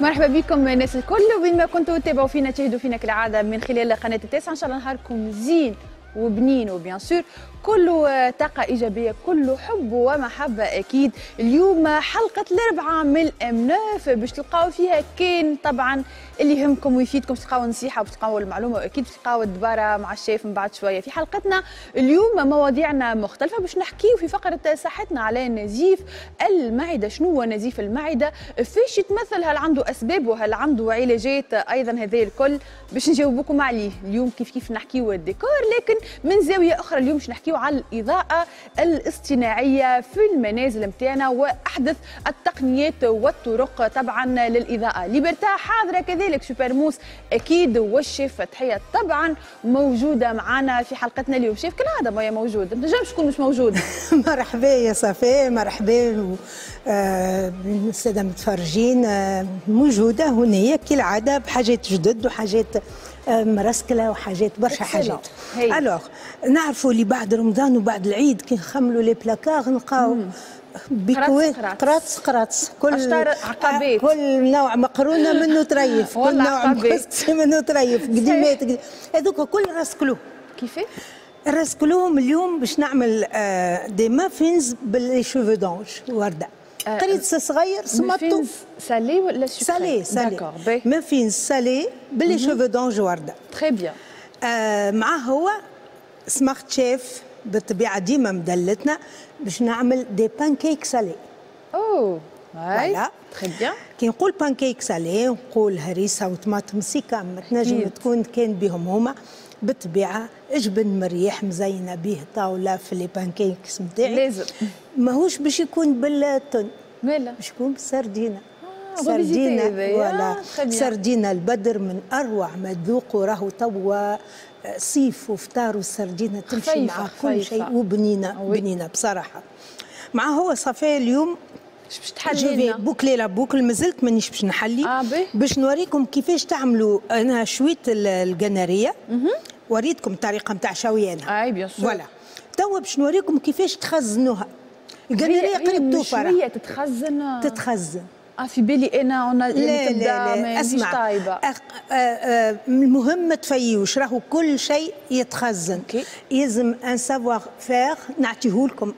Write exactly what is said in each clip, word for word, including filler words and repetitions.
مرحبا بكم الناس الكل وين ما كنتوا تتابعوا فينا تشاهدوا فينا كالعاده من خلال قناه التاسعه. ان شاء الله نهاركم زين وبنين وبيان سور كله طاقة إيجابية، كله حب ومحبة أكيد. اليوم حلقة الأربعاء من الأمناف باش تلقاو فيها كان طبعا اللي يهمكم ويفيدكم، باش تلقاو نصيحة باش تلقاو المعلومة وأكيد باش تلقاو الدبارة مع الشيف من بعد شوية. في حلقتنا اليوم مواضيعنا مختلفة باش نحكيو في فقرة صحتنا على نزيف المعدة. شنو هو نزيف المعدة؟ فاش يتمثل؟ هل عنده أسباب وهل عنده علاجات؟ أيضا هذا الكل باش نجاوبكم عليه اليوم. كيف كيف نحكيو الديكور، لكن من زاوية أخرى اليوم باش نحكيو على الإضاءة الاصطناعية في المنازل متاعنا وأحدث التقنيات والطرق طبعا للإضاءة. ليبرتا حاضرة كذلك، سوبر موس أكيد، والشيف تحية طبعا موجودة معنا في حلقتنا اليوم. شيف كالعادة مايا موجود، ما تنجمش تكون مش موجود. مرحبا يا صفاء، مرحبا بالسادة المتفرجين. موجودة هنا كالعادة بحاجات جدد وحاجات مرسكله وحاجات برشا حاجات. الوغ نعرفوا اللي بعد رمضان وبعد العيد كي نخملوا لي بلاكار نلقاو بكوي قراطس قراطس كل عقبات، كل نوع مقرونه منه تريف، كل نوع بسطي منه تريف، قديمات هذوك كل راسكلو كيفاه راسكلوهم اليوم باش نعمل دي مافينز باللي شوفو دونج ورده قريص صغير سمطو سالي ولا سالي سالي ما فين سالي باللي شوفو دونج ورده. تري بيان معاه هو سمارت شيف بالطبيعه ديما مدلتنا باش نعمل دي بانكيك سالي. اوه فوالا تري بيان. كي نقول بانكيك سالي نقول هريسه وطماطم سيكا ما تنجم تكون كان بهم هما بالطبيعه، جبن مريح مزينه به طاوله في لي بانكيكس نتاعي لازم، ماهوش باش يكون بالتن مالا باش يكون بالسردينه. آه سردينه ولا سردينه البدر من اروع ما تذوقوا، راهو توا صيف وفطار والسردينه تمشي مع كل شيء وبنينه بنينه بصراحه. مع هو صفاء اليوم باش تحلي بوكلي لا بوكل، مازلت مانيش باش نحلي. آه باش نوريكم كيفاش تعملوا. انا شويه القناريه وريتكم الطريقه نتاع شويانها. اي بيان سور. فوالا توا باش نوريكم كيفاش تخزنوها. القناريه قريب توفر شويه تتخزن تتخزن. اه في بالي انا عنا اللي تبدا ماهيش طايبه. أخ... آه آه المهم ما تفيوش، راهو كل شيء يتخزن. لازم ان سافوار فيغ نعطيهولكم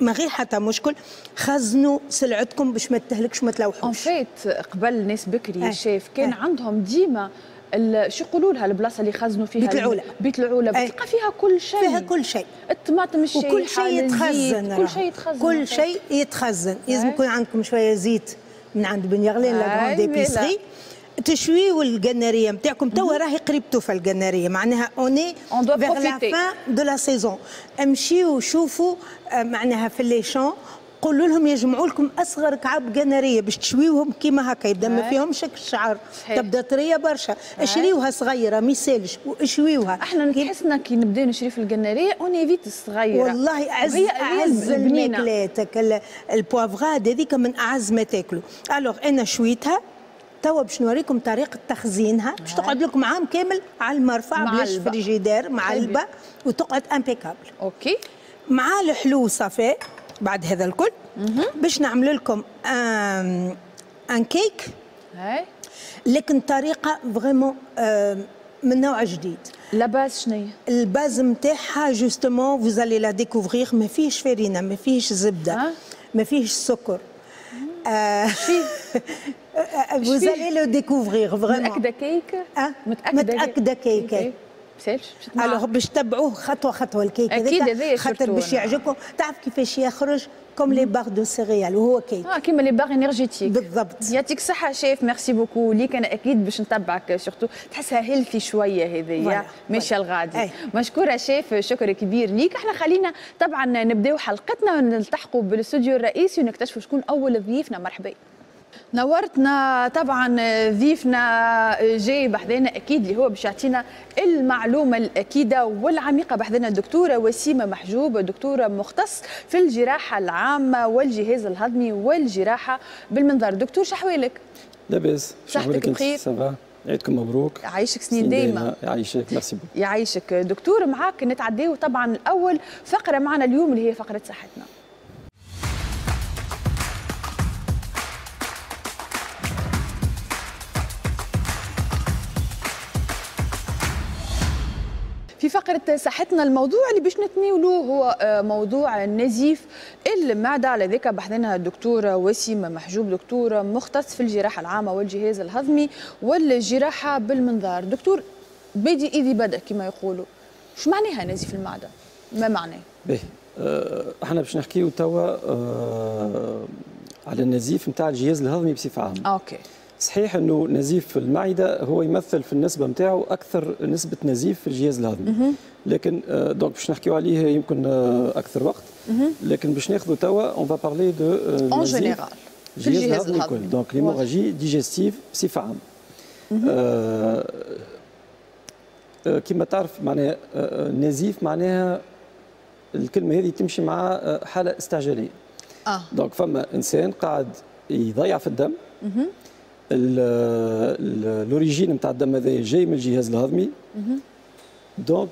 من غير حتى مشكل. خزنوا سلعتكم باش ما تهلكش وما تلوحوش. اون فيت قبل ناس بكري الشيف كان أي. عندهم ديما شو يقولوا لها البلاصه اللي خزنوا فيها بيت العولة. بيت العولة بتلقى فيها كل شيء، فيها كل شيء، الطماطم الشيء وكل شيء يتخزن، كل شيء يتخزن كل شيء يتخزن. لازم يكون عندكم شويه زيت من عند بني غلين لا غران ديبيسري تشويوا القناريه نتاعكم. توا راهي قريب توفى القناريه، معناها اوني فيغ لا فان دو لا سيزون. امشيوا شوفوا معناها في لي شون، قولوا لهم يجمعوا لكم اصغر كعب قناريه باش تشويوهم كيما هكا يبدا ما فيهم شكل الشعر، تبدا طريه برشا. اشريوها صغيره ما يسالش واشويوها. احنا نحسنا كي نبدا نشري في القناريه اوني فيت الصغيره، والله اعز اعز الماكلات. البوافغاد هذيك من اعز ما تاكلوا. الوغ انا شويتها توا باش نوريكم طريقه تخزينها باش تقعد لكم عام كامل على المرفع بلاش فريجيدير معلبه وتقعد امبيكابل. اوكي مع الحلو صفاء بعد هذا الكل باش نعمل لكم ان ان كيك، لكن طريقه فريمون من نوع جديد. لا باز شنو هي؟ الباز نتاعها جوستومون فوز الي لا ديكوفرير، ما فيهش فرينه، ما فيهش زبده، ما فيهش سكر. Vous allez le découvrir vraiment. متأكدة كيك؟ متأكدة كيك. alors باش تتبعوه خطوه خطوه الكيك هذاك، خاطر باش يعجبكم. تعرف كيفاش يخرج كوم لي باغ دو سيريال وهو كيك اه كيما لي باغ انرجيتيك بالضبط. يعطيك الصحه شيف، ميرسي بوكو ليك. انا اكيد باش نتبعك سورتو، تحسها هيلثي شويه هذيا ماشيه الغادي. مشكوره شيف، شكر كبير ليك. احنا خلينا طبعا نبداو حلقتنا ونلتحقوا بالاستوديو الرئيسي ونكتشفوا شكون اول ضيفنا. مرحبا نورتنا. طبعا ضيفنا جاي بحذانا اكيد اللي هو باش يعطينا المعلومه الاكيده والعميقه بحذانا الدكتوره وسيمة محجوب، دكتوره مختص في الجراحه العامه والجهاز الهضمي والجراحه بالمنظار. دكتور شحوالك؟ لاباس صحتك بخير؟ سافا عيدكم مبروك. يعيشك سنين دايما. يعيشك ميرسي بوك. يعيشك دكتور. معاك نتعداو طبعا الاول فقره معنا اليوم اللي هي فقره صحتنا. في فقرة ساحتنا الموضوع اللي باش نتناولوه هو موضوع نزيف المعدة، على ذيك بحثناها الدكتورة وسيمة محجوب، دكتورة مختص في الجراحة العامة والجهاز الهضمي والجراحة بالمنظار. دكتور، بادي إيدي بدأ كما يقولوا، شو معناها نزيف المعدة؟ ما معناه؟ باهي، احنا باش نحكيو توا على النزيف نتاع الجهاز الهضمي بصفة عامة. اوكي. صحيح انه نزيف المعده هو يمثل في النسبه نتاعو اكثر نسبه نزيف في الجهاز الهضمي، لكن دونك باش نحكيو عليه يمكن اكثر وقت، لكن باش ناخذو توا اون فا بارلي دو اون جينيرال الجهاز الهضمي، دونك ليموراجي ديجيستيف بصفه عامه. كما تعرف معناها نزيف، معناها الكلمه هذه تمشي مع حاله استعجاليه. اه دونك فما انسان قاعد يضيع في الدم، الاوريجين نتاع الدم هذايا جاي من الجهاز الهضمي، دونك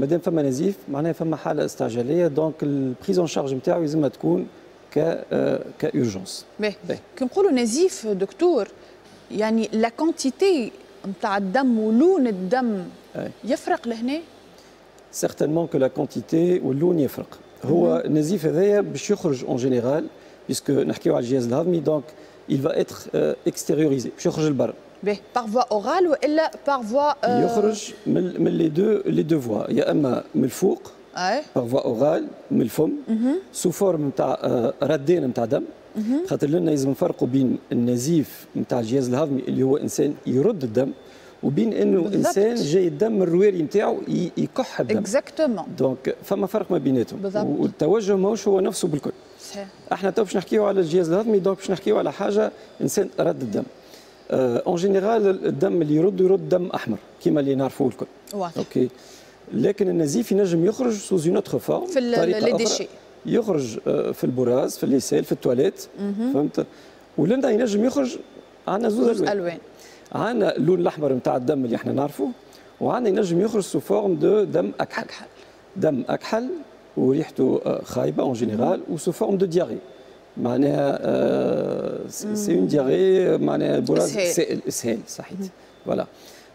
مادام فما نزيف معناها فما حاله استعجاليه، دونك البريز اون شارج نتاعو لازمها تكون ك كاورجونس. كي نقولوا نزيف دكتور يعني لا كونتيتي نتاع الدم ولون الدم يفرق لهنا؟ سيغتانمون كو لا كونتيتي واللون يفرق. هو النزيف هذايا باش يخرج اون جينيرال بيسكو نحكيو على الجهاز الهضمي، دونك il va être extériorisé باش يخرج لبرا. باهي، باغ فوا اورال والا باغ فوا؟ يخرج من من لي دو لي دو فوا، يا اما من الفوق باغ فوا اورال من الفم سو فورم نتاع ردين نتاع دم، خاطر لنا لازم نفرقوا بين النزيف نتاع الجهاز الهضمي اللي هو انسان يرد الدم، وبين انه انسان جاي الدم من الرواري نتاعو يكح الدم. اكزاكتومون. دونك فما فرق ما بيناتهم. بالضبط. والتوجه ماهوش هو نفسه بالكل. صحيح. احنا تو باش نحكيو على الجهاز الهضمي، دونك باش نحكيو على حاجه انسان رد الدم. اون جينيرال الدم اللي يرد يرد دم احمر كما اللي نعرفوه الكل. واضح. اوكي. لكن النزيف ينجم يخرج سوز اون اوتر فورم، في لي ديشي. يخرج في البراز، في الليسيل، في التواليت، فهمت؟ ولنا ينجم يخرج عندنا زوز الوان. عندنا اللون الاحمر نتاع الدم اللي احنا نعرفوه، وعندنا ينجم يخرج سو فورم دو دم اكحل. اكحل. دم اكحل وريحته خايبه اون جينيرال، وسو فورم دو دياري. معناها آه سي اون دياري، معناها البراز سائل اسهال، صحيح. فوالا.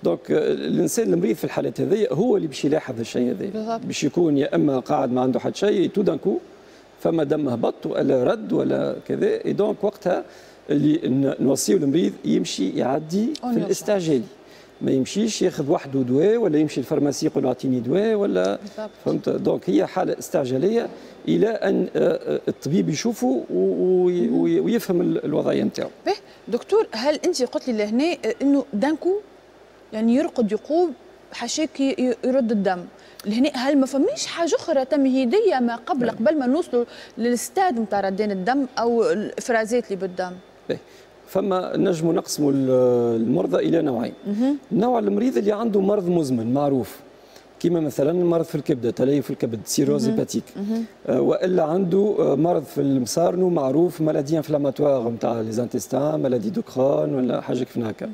دونك الانسان المريض في الحالات هذيا هو اللي باش يلاحظ الشيء هذايا، باش يكون يا اما قاعد ما عنده حد شيء تو دان كو فما دم هبط ولا رد ولا كذا، اي دونك وقتها اللي نوصيو المريض يمشي يعدي في الاستعجالي، ما يمشيش ياخذ وحده دواء ولا يمشي للفارماسي يقول له اعطيني دواء ولا، فهمت؟ دونك هي حاله استعجاليه الى ان الطبيب يشوفه ويفهم الوضعيه نتاعو. باهي دكتور، هل انت قلت لي لهنا انه دانكو يعني يرقد يقوم حشيك يرد الدم لهنا، هل ما فماش حاجه اخرى تمهيديه ما قبل قبل ما نوصلوا للستاد نتاع ردين الدم او الافرازات اللي بالدم؟ فما نجموا نقسموا المرضى الى نوعين. النوع المريض اللي عنده مرض مزمن معروف كما مثلا مرض في الكبده، تليف في الكبد، سيروز هيباتيك، والا عنده مرض في المصارنه معروف، مالادي انفلاماتوار نتاع ليزانتيستان، مالادي دو كرون ولا حاجه كيفنا هكا،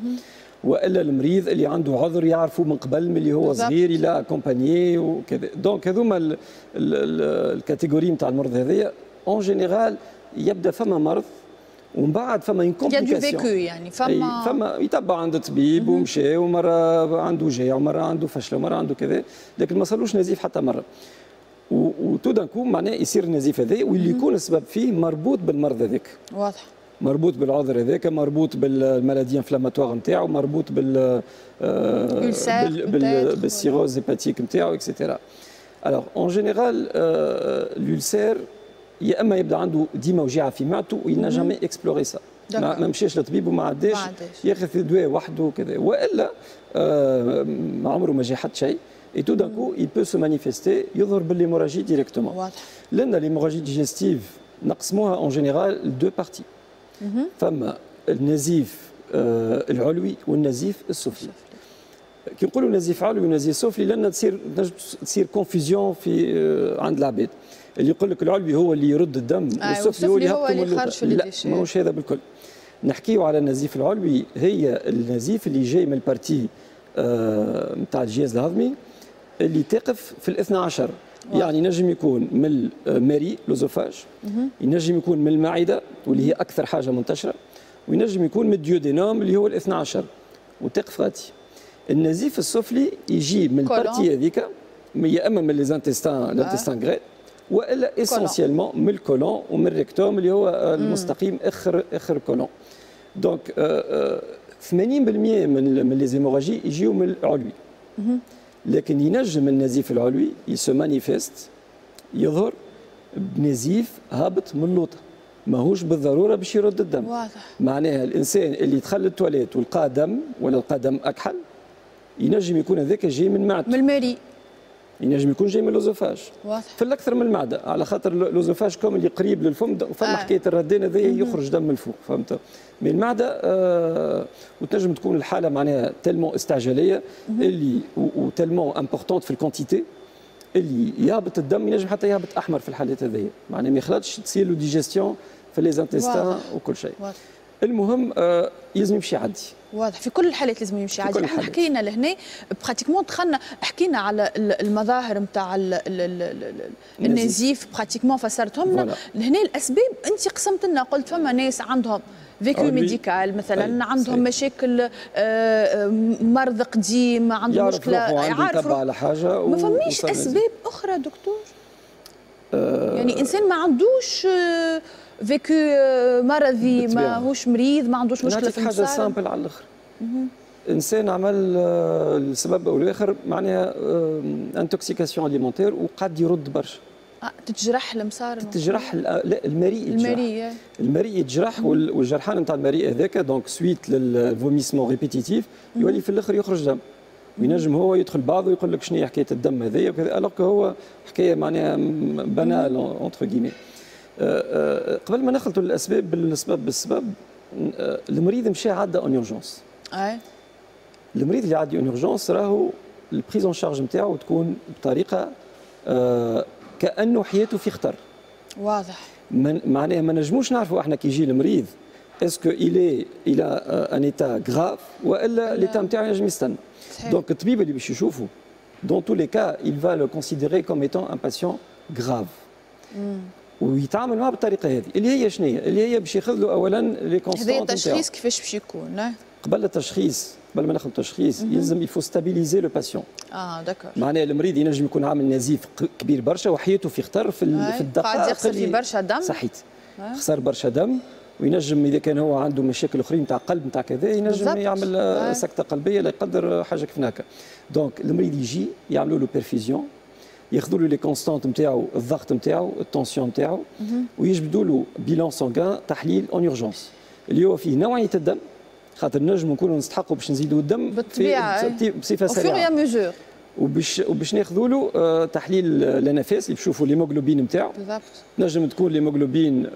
والا المريض اللي عنده عذر يعرفوا من قبل من اللي هو صغير الى اكومبانيي وكذا، دونك هذوما الكاتيجوري نتاع المرض هذيا اون جينيرال يبدا فما مرض ومن بعد فما ينكومبليكاسيون، يعني فما فما يتبع عند الطبيب ومشى، ومره عنده جاع ومره عنده فشل ومره عنده كذا، لكن ما صارلوش نزيف حتى مره، وتو دانكو معناه يصير النزيف هذا واللي يكون السبب فيه مربوط بالمرض هذاك. واضح. مربوط بالعذر هذاك، مربوط بالمالادي انفلاماتوار نتاعو، مربوط بال بالسيروز هيباتيك نتاعو اكسيتيرا. الوغ اون جينيرال لولسير يا اما يبدا عنده ديما وجيعه في معدته ويلنا جامي اكسبلوري سا، ما مشاش للطبيب وما عداش ياخذ دواء وحده وكذا، والا ما عمره ما جا حتى شيء، اي تو دان كو يل بو سو مانيفيستي يظهر بالليموراجي ديريكتومون. واضح. لان الليموراجي ديجيستيف نقسموها اون جينيرال دو بارتي. فما النزيف العلوي والنزيف السفلي. كي نقولوا نزيف علوي ونزيف سفلي لان تصير تصير كونفيزيون في عند العباد، اللي يقول لك العلوي هو اللي يرد الدم والسفلي هو اللي يخرج في الديشي. لا، ماهوش هذا بالكل. نحكيو على النزيف العلوي، هي النزيف اللي جاي من البارتي نتاع الجهاز الهضمي اللي تقف في الاثنى عشر. يعني ينجم يكون من المريء لوزوفاج، ينجم يكون من المعده واللي هي اكثر حاجه منتشره، وينجم يكون من الديودينام اللي هو الاثنى عشر وتقف غادي. النزيف السفلي يجي من البارتي هذيك، يا اما من ليزانتيستان لانتيستان غريت والا اسونسيالمون من الكولون ومن الريكتوم اللي هو المستقيم اخر اخر كولون. دونك ثمانين بالمئة من من لي زيموراجي يجيو من العلوي، لكن ينجم النزيف العلوي يسو مانيفيست يظهر بنزيف هابط من اللوطه، ماهوش بالضروره باش يرد الدم. واضح. معناها الانسان اللي دخل التواليت ولقى دم ولا لقى دم اكحل ينجم يكون هذاك جاي من معدته، من المريء، ينجم يكون جاي من اللوزوفاج. واضح. في الاكثر من المعده، على خاطر اللوزوفاج كوم اللي قريب للفم فما آه. حكايه الردان هذايا يخرج دم من فوق، فهمت؟ من المعده آه وتنجم تكون الحاله معناها تلمون استعجاليه اللي وتلمون امبورتونت في الكونتيتي اللي يهبط الدم ينجم حتى يهبط احمر في الحالات هذيا، معناها ما يخلطش تصير له ديجيستيون في ليزانتيستان وكل شيء. واضح. المهم آه لازم يمشي عادي. واضح، في كل الحالات لازم يمشي عادي. احنا حكينا لهنا براتيكمون دخلنا حكينا على المظاهر نتاع النزيف براتيكمون فسرتهم لنا، لهنا الاسباب انت قسمت لنا قلت فما ناس عندهم فيكيو ميديكال مثلا، عندهم مشاكل مرض قديم، عندهم مشكله يعرفوا على حاجه و... ما فماش اسباب اخرى دكتور؟ أه يعني انسان ما عندوش فيكيو مرضي، ماهوش مريض، ما عندوش مشكله في حاجه سامبل على الاخر. انسان عمل السبب او الاخر معناها انتوكسيكاسيون اليمونتير وقعد يرد برشا. تتجرح المسار، تتجرح لا المريء يتجرح، المريء يتجرح والجرحان نتاع المريء هذاك دونك سويت للفوميسمون ريبيتيتيف يولي في الاخر يخرج دم، وينجم هو يدخل بعضه ويقول لك شنو هي حكايه الدم هذايا وكذا، الوغ هو حكايه معناها بنال اونتر كيمي. قبل ما نخلطوا الاسباب بالاسباب بالسبب، المريض مشى عدى اون اورجونس. اي المريض اللي عدى اون اورجونس راهو البريز اون شارج نتاعو تكون بطريقه كانه حياته في خطر. واضح. معناها ما نجموش نعرفوا احنا كي يجي المريض اسكو الي الى ان ايتا غراف والا ليتا نتاعو ينجم يستنى. دونك الطبيب اللي باش يشوفه دون تو لي كا il va le considérer comme étant un patient grave. ويتعامل معه بالطريقه هذه اللي هي شنو هي؟ اللي هي باش ياخذ له اولا لي كونستونت نتاعو. هذا التشخيص كيفاش باش يكون؟ قبل التشخيص قبل ما ناخذ التشخيص يلزم يفو ستابيليزي لو باسيون. اه داكور. معناها المريض ينجم يكون عامل نزيف كبير برشا وحياته في خطر في في الدقائق. قاعد يخسر في برشا دم. صحيت. خسر برشا دم وينجم اذا كان هو عنده مشاكل اخرين نتاع قلب نتاع كذا ينجم يعمل سكته قلبيه لا يقدر حاجه كيف هكا. دونك المريض يجي يعملوا له بيرفيزيون، ياخذوا له لي كونستانت نتاعو، الضغط نتاعو، التونسيون نتاعو، ويجبدوا له بيلون سانغان تحليل اون اورجونس اللي هو فيه نوعيه الدم، خاطر نجموا نكونوا نستحقوا باش نزيدوا الدم بالطبيعه بصفه سريعه وباش وباش ناخذوا له تحليل النفس اللي بشوفوا ليموغلوبين نتاعو. بالضبط. نجم تكون ليموغلوبين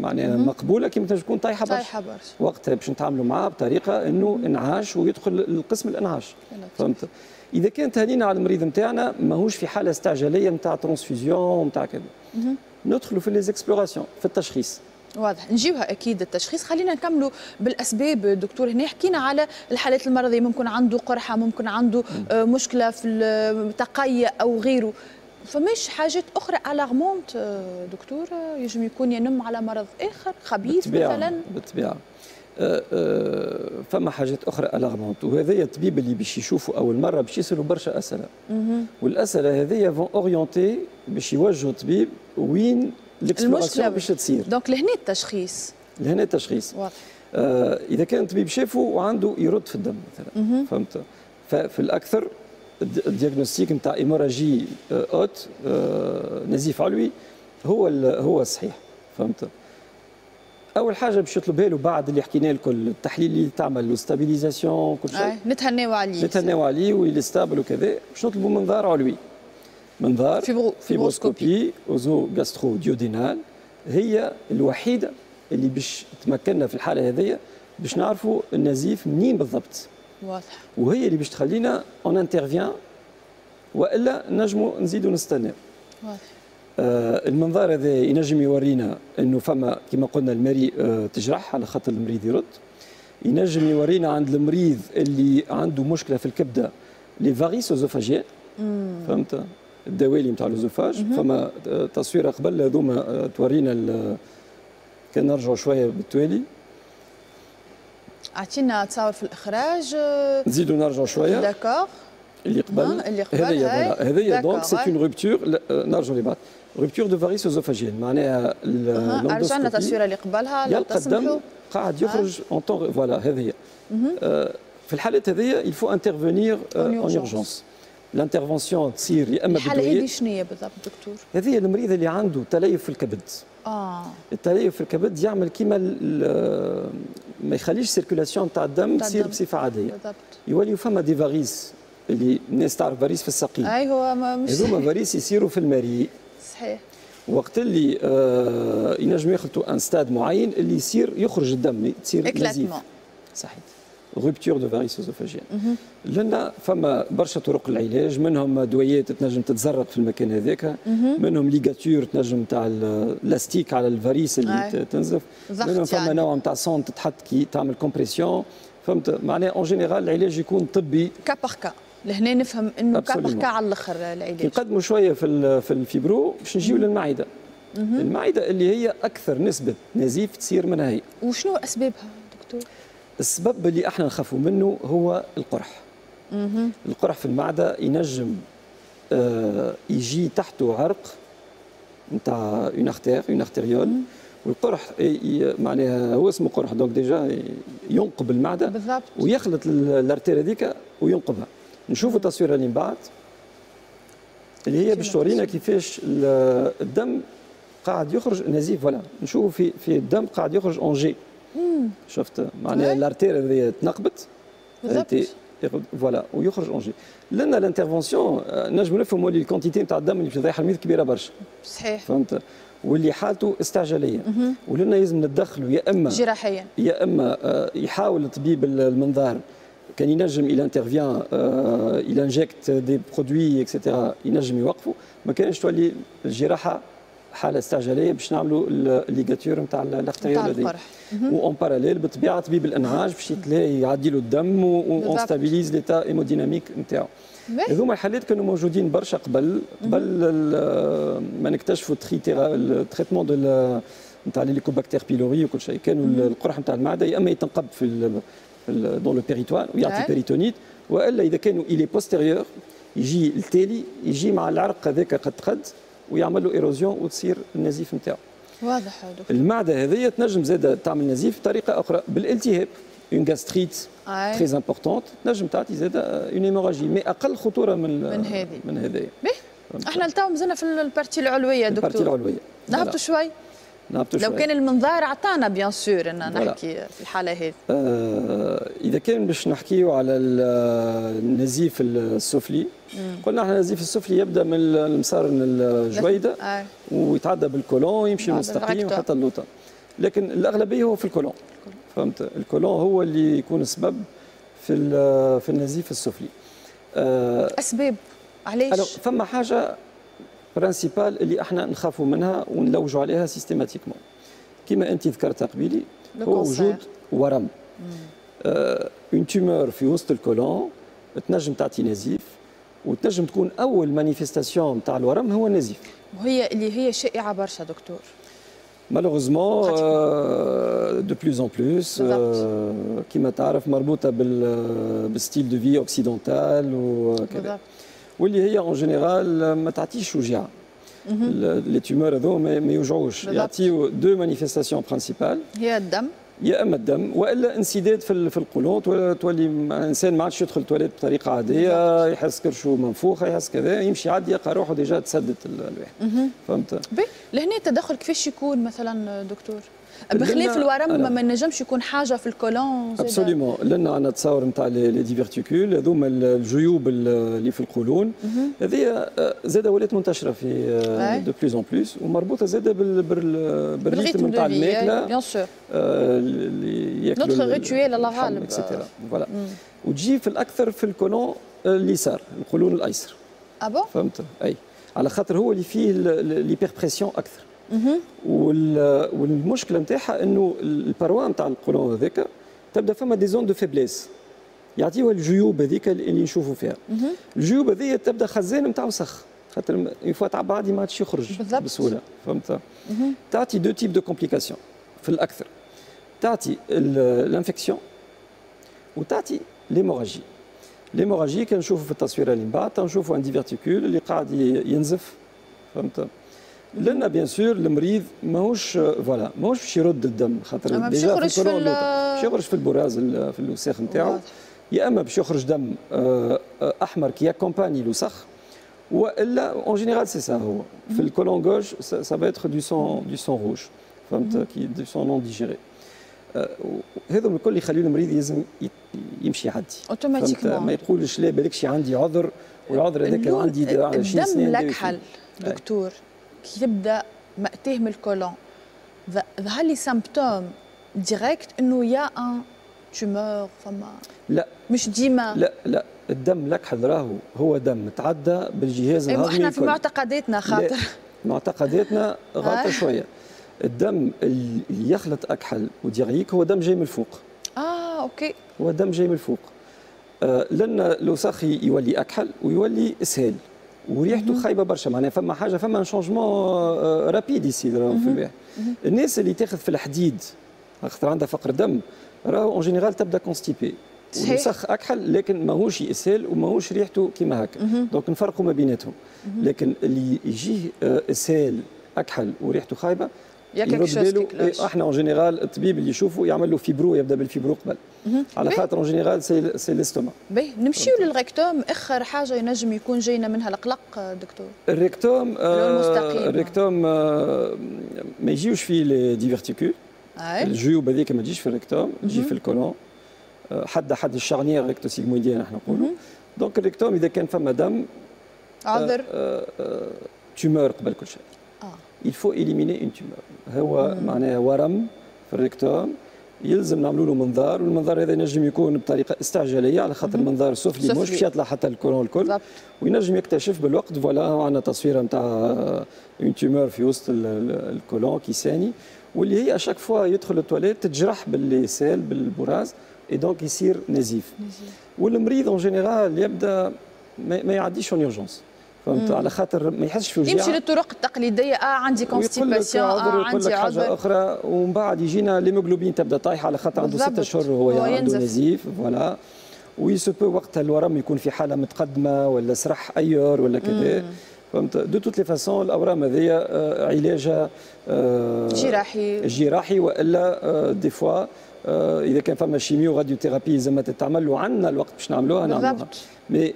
معناها مقبوله كيما تنجم تكون طايحه برشا. طايحه برشا. وقتها باش نتعاملوا معاه بطريقه انه انعاش ويدخل القسم الانعاش. فهمت؟ إذا كان تهنينا على المريض نتاعنا ماهوش في حالة استعجالية نتاع ترانسفيزيون نتاع كذا، ندخلوا في ليزيكسبلوراسيون في التشخيص. واضح، نجيوها أكيد التشخيص، خلينا نكملوا بالأسباب دكتور. هنا حكينا على الحالات المرضية، ممكن عنده قرحة، ممكن عنده مم. مشكلة في التقية أو غيره، فماش حاجات أخرى ألاغمونت دكتور يجم يكون ينم على مرض آخر خبيث مثلا؟ بالطبيعة أه أه فما حاجات اخرى ألاغمونت، وهذايا الطبيب اللي باش يشوفه اول مره باش يسالوا برشا اسئله. والاسئله هذيا فون اورينتي باش يوجهوا الطبيب وين الاكسبلوراسيون باش تصير. دونك لهنا التشخيص. لهنا التشخيص. واضح. أه اذا كان الطبيب شافه وعنده يرد في الدم مثلا، فهمت؟ ففي الاكثر الدياغنوستيك نتاع ايموراجي اوت أه نزيف علوي هو هو الصحيح، فهمت؟ أول حاجة باش يطلبها له بعد اللي حكينا لكم التحليل اللي تعمل وستابيليزاسيون كل شيء. آه. نتهناو عليه. نتهناو عليه واللي ستابل وكذا، باش نطلبوا منظار علوي. منظار فيبرو فيبروسكوبي أوزو غاسترو ديودينال هي الوحيدة اللي باش تمكننا في الحالة هذيا باش نعرفوا النزيف منين بالضبط. واضح. وهي اللي باش تخلينا أون انترفيان وإلا نجموا نزيدوا نستناو. واضح. آه المنظار هذا ينجم يورينا انه فما كما قلنا المريء آه تجرح على خاطر المريض يرد، ينجم يورينا عند المريض اللي عنده مشكله في الكبده لي فاريس اوزوفاجيان، فهمت؟ الدوالي نتاع الازوفاج. فما آه تصويره قبل هذوما آه تورينا كان نرجعوا شويه بالتوالي اعطينا تصاور في الاخراج نزيدو نرجعوا شويه داكوغ اللي قبل هذايا هذايا دونك سي اون روبتور نرجعوا لبعض روبتور دو فاريس اوزوفاجيين معناها رجعنا التصويره اللي قبلها لو تسمحوا قاعد يخرج اون طون فوالا هذايا في الحاله هذايا يلفو انترفونير اون اورجونس الانترفونسيون تصير يا اما بالدوية الحاله هذه شنو هي بالضبط دكتور؟ هذه المريض اللي عنده تليف في الكبد اه التليف في الكبد يعمل كيما ما يخليش سيركولاسيون تاع الدم تصير بصفه عاديه بالضبط يوليو فما دي فاريس اللي الناس تعرف فاريس في الساقين اي هو مش هذوما فاريس يصيروا في المريء صحيح وقت اللي آه ينجموا يخلطوا ان ستاد معين اللي يصير يخرج الدم تصير نزيف صحيح روبتور دو فاريس اوزوفاجيان لان فما برشا طرق العلاج منهم دويات تنجم تتزرط في المكان هذاك منهم ليغاتور تنجم تاع الاستيك على الفاريس اللي تنزف منهم فما نوع نتاع صون تتحط كي تعمل كومبريسيون فهمت معناها اون جينيرال العلاج يكون طبي كاباركا لهنا نفهم انه كاباركا على الاخر العلاج نقدموا شويه في في الفيبرو باش نجيو للمعده المعده اللي هي اكثر نسبه نزيف تصير منها هي وشنو اسبابها دكتور؟ السبب اللي احنا نخافوا منه هو القرح. مه. القرح في المعده ينجم آه يجي تحته عرق نتاع اون اختير اون اختيريول والقرح معناها هو اسمه قرح دونك ديجا ينقب المعده بالضبط ويخلط الارتير هذيك وينقبها. نشوفوا التصويره اللي من بعد اللي هي باش تورينا كيفاش الدم قاعد يخرج نزيف ولا نشوفوا في في الدم قاعد يخرج اون جي شفت معناها الارتير هذه تنقبت فوالا ويخرج اونجي لان الانترفونسيون نجم نفهموا اللي الكونتيتي نتاع الدم اللي باش تضيعها المريض كبيره برشا صحيح فهمت واللي حالته استعجاليه ولان لازم ندخلوا يا اما جراحيا يا اما يحاول الطبيب المنظار كان ينجم الى انترفيان الى انجكت دي برودوي اكسترا ينجم يوقفوا ما كانش تولي الجراحه حاله استعجاليه باش نعملوا الليغاتور نتاع الاختيار هذه وان باراليل بطبيعه طبيب الانعاج باش يتلاقي يعدي له الدم وان ستابيليز ليتا ايموديناميك نتاعو هذوما الحالات كانوا موجودين برشا قبل قبل ما نكتشفوا التريتمون دو نتاع ليكوباكتير بيلوري وكل شيء كانوا القرح نتاع المعده يا اما يتنقب في دون لو بيريتوار ويعطي بيريتونيت والا اذا كانوا الي بوستيريور يجي التالي يجي مع العرق هذاك قد قد ويعمل له ايروزيون وتصير النزيف نتاعو. واضح يا دكتور. المعده هذه تنجم زاده تعمل نزيف بطريقه اخرى بالالتهاب، اون غاستريت تري امبورتونت، تنجم تعطي زاده اون هيموراجي، مي اقل خطوره من من هذه من هذايا. احنا لتو مازلنا في البارتي العلويه دكتور. البارتي العلويه. نهبطوا شوي. نهبطوا شوي. لو كان المنظار عطانا بيان سور ان نحكي في الحاله هذه. آه اذا كان باش نحكيو على النزيف السفلي. قلنا احنا النزيف السفلي يبدا من المصارن الجويده ويتعدى بالكولون يمشي المستقيم حتى اللوطه لكن الاغلبيه هو في الكولون فهمت الكولون هو اللي يكون سبب في في النزيف السفلي أه اسباب علاش فما حاجه برانسيبال اللي احنا نخافوا منها ونلوجوا عليها سيستيماتيكمون كما انت ذكرتها قبيلي هو وجود ورم أه اون تومور في وسط الكولون تنجم تعطي نزيف وتنجم تكون اول مانيفيستاسيون تاع الورم هو النزيف وهي اللي هي شائعه برشا دكتور مالوغوزمون دو بلوز ان بلوس كيما تعرف مربوطه بالستيل دو في اوكسيدونتال وكذا واللي هي اون جينيرال ما تعطيش وجيعه لي تومور هذوما ما يوجعوش يعطيو دو مانيفيستاسيون برانسيبال هي الدم يا اما الدم والا انسداد في في القولون تولي انسان ما عادش يدخل التواليت بطريقه عاديه يحس كرشه منفوخه يحس كذا يمشي عادي يلقى روحه ديجا تسدد الواحد فهمت؟ لهنا التدخل كيفاش يكون مثلا دكتور؟ بخلاف الورم ما نجمش يكون حاجه في الكولون ابسوليومون لان عندنا تصور نتاع لي ديفيرتيكول هذوما الجيوب اللي في القولون هذه زاده ولات منتشره في دو بلوز اون بلوز ومربوطه زاده بالريتم نتاع الماكله بيان سور اللي ياكلوا نوتخ ريتويل الله غالب فوالا وتجي في الاكثر في الكولون اليسار القولون الايسر اه بون فهمت اي على خاطر هو اللي فيه ليبربريسيون اكثر والمشكله نتاعها انه الباروا نتاع القولون هذاك تبدا فما دي زون دو فيبليس يعطيوها الجيوب هذيك اللي نشوفوا فيها الجيوب هذه تبدا خزان نتاعو وسخ خاطر يفوت تعب عادي ما عادش يخرج بسهوله فهمت تعطي دو تيب دو كومبليكاسيون في الاكثر تعطي الانفكسيون وتعطي ليموراجي. ليموراجي كنشوفوا في التصويره اللي من بعد تنشوفوا ان ديفيرتيكول اللي قاعد ينزف، فهمت؟ لان بيان سور المريض ماهوش فوالا ماهوش باش يرد الدم، خاطر باش يخرج في باش يخرج في البراز في الوساخ نتاعو، يا اما باش يخرج دم احمر كي اكومباني الوساخ، والا اون جينيرال سي سا هو في الكولون غوج سا با اتر دو سون دو سون روج، فهمت؟ كي دو سون نون ديجيري. هذو الكل يخليو المريض لازم يمشي يعدي اوتوماتيكمون، ما يقولش لا بالك شي عندي عذر والعذر هذاك عندي عشرين سنه. الدم لك حل دكتور، كي يبدا مأتيه من الكولون ظهر لي سامبتوم ديريكت انه يا ان تيومور فما؟ لا مش ديما، لا لا الدم لكحل راهو هو دم تعدى بالجهاز الهضمي. احنا في معتقداتنا خاطر معتقداتنا غلطه شويه. الدم اللي يخلط اكحل وديغيك هو دم جاي من الفوق. اه اوكي، هو دم جاي من الفوق. آه لان الوساخ يولي اكحل ويولي اسهال وريحته خايبه برشا، معناها فما حاجه، فما ان شونجمون رابيد يصير في الواحد. الناس اللي تاخذ في الحديد خاطر عندها فقر دم راهو اون جينيرال تبدا كونستيبي، الوساخ اكحل لكن ماهوش اسهال وماهوش ريحته كيما هكا، دونك نفرقوا ما بيناتهم. لكن اللي يجيه اسهال اكحل وريحته خايبه يرد بالو، احنا اون جينيرال الطبيب اللي يشوفه يعمل له فيبرو، يبدا بالفيبرو قبل على خاطر اون جينيرال سي سي الاستوما. باهي نمشيو للريكتوم، اخر حاجه ينجم يكون جاينا منها القلق دكتور. الريكتوم آه الريكتوم آه ما يجيوش فيه لي ديفيرتيكول، الجيوب هذيك ما تجيش في الريكتوم، تجي في الكولون حد حد الشارنيير ريكتوسيغمويديان احنا نقولوا. دونك الريكتوم اذا كان فما دم عذر آه آه تيومور قبل كل شيء. Il faut éliminer une tumeur. هو معناها ورم في الريكتوم يلزم نعملوا له منظار، والمنظار هذا ينجم يكون بطريقه استعجاليه على خاطر المنظار السفلي مش باش يطلع حتى الكولون الكل، وينجم يكتشف بالوقت فوالا عندنا تصويره نتاع اون تيومور في وسط الكولون كي ساني، واللي هي اشاك فوا يدخل التواليت تتجرح باللي سال بالبراز اي دونك يصير نزيف. والمريض اون جينيرال يبدا ما يعديش اون اورجونس، فهمت؟ على خاطر ما يحسش في وجعه، يمشي للطرق التقليديه، اه عندي كونستيباسيون، اه عندي حاجه اخرى، ومن بعد يجينا الهيموغلوبين تبدا طايحه على خاطر عنده ستة اشهر وهو عنده نزيف فوالا، ويسوبو وقتها الورم يكون في حاله متقدمه ولا سرح ايور ولا كذا، فهمت؟ دو توت لي فاسون الاورام هذيا علاجها آه جراحي جراحي والا آه دي فوا آه اذا كان فما شيميو راديوثيرابي زعما تتعمل وعندنا الوقت باش نعملوها نعملوها. مي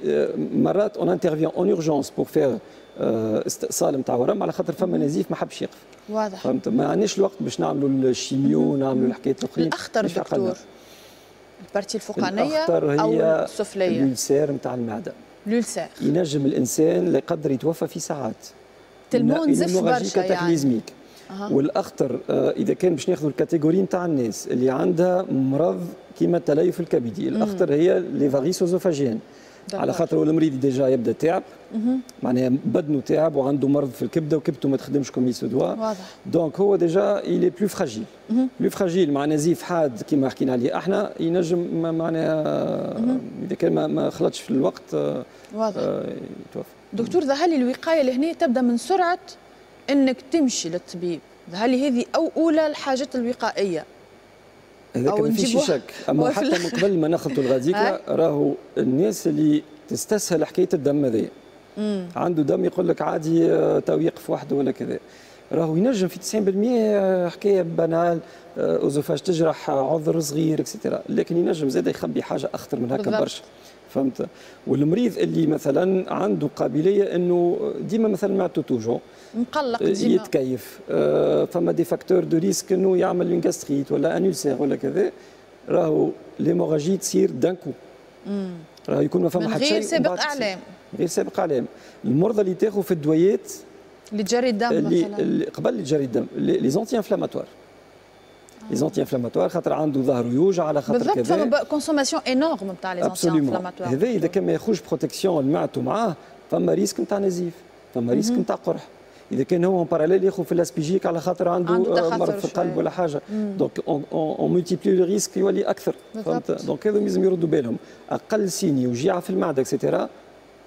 مرات اون انترفيون اون اورجونس بور فير استئصال نتاع ورم على خاطر فما نزيف ما حبش يقف، واضح؟ فهمت؟ ما عندناش الوقت باش نعملوا الشيميو نعملوا الحكايات الاخرين. الاخطر دكتور البارتي الفوقانيه او السفليه؟ الولسير نتاع المعده. الولسير ينجم الانسان لا يقدر يتوفى في ساعات، تلمون زف برشا يعني. والاخطر اذا كان باش ناخذوا الكاتيجوري نتاع الناس اللي عندها مرض كيما التليف الكبدي، الاخطر هي لي فاريس اوزوفاجيان، على خاطر المريض ديجا يبدا تعب، معناها بدنه تعب وعنده مرض في الكبده وكبته ما تخدمش كوم يسودوا، دونك هو ديجا ايلي بلو فراجيل، بلو فراجيل مع نزيف حاد كيما حكينا عليه احنا، ينجم معناها اذا كان ما خلطش في الوقت واضح يتوفى. دكتور ظهر لي الوقايه لهنا تبدا من سرعه انك تمشي للطبيب، ظهر لي هذه او اولى الحاجات الوقائيه. هذاك ما فيش شك، اما حتى من قبل ما نخلطوا الغازيكا راهو الناس اللي تستسهل حكايه الدم هذايا، عنده دم يقول لك عادي تو يقف وحده ولا كذا، راهو ينجم في تسعين بالمئة حكايه بنال اوزوفاج تجرح عذر صغير اكسترا، لكن ينجم زاد يخبي حاجه اخطر من هكا برشا، فهمت؟ والمريض اللي مثلا عنده قابليه انه ديما مثلا معدته توجو مقلق ديما يتكيف، آه فما دي فاكتور دو ريسك انه يعمل اون غاستريت ولا ان ألسير ولا كذا، راهو ليموراجي تصير دانكو، راهو يكون ما فما حتى شيء غير سابق اعلام، غير سابق اعلام. المرضى اللي تاخذوا في الدويات اللي تجري الدم مثلا قبل اللي تجري الدم لي زونتي انفلاماتوار، لي زونتي انفلاماتوار خاطر عنده ظهره يوجع على خاطر كذا بالضبط، فما كونسوماسيون انورم نتاع لي زونتي انفلاماتوار، هذا اذا كان ما ياخذش بروتكسيون لمعته معاه فما ريسك نتاع نزيف، فما ريسك نتاع قرح. اذا كان هو باراليل ياخذ في الاسبيجيك على خاطر عنده, عنده مرض في القلب ولا حاجه، دونك اون ملتيبلي لو ريسك يولي اكثر، فهمت؟ دونك هذو لازم يردوا بالهم، اقل سيني وجيعه في المعده اكسترا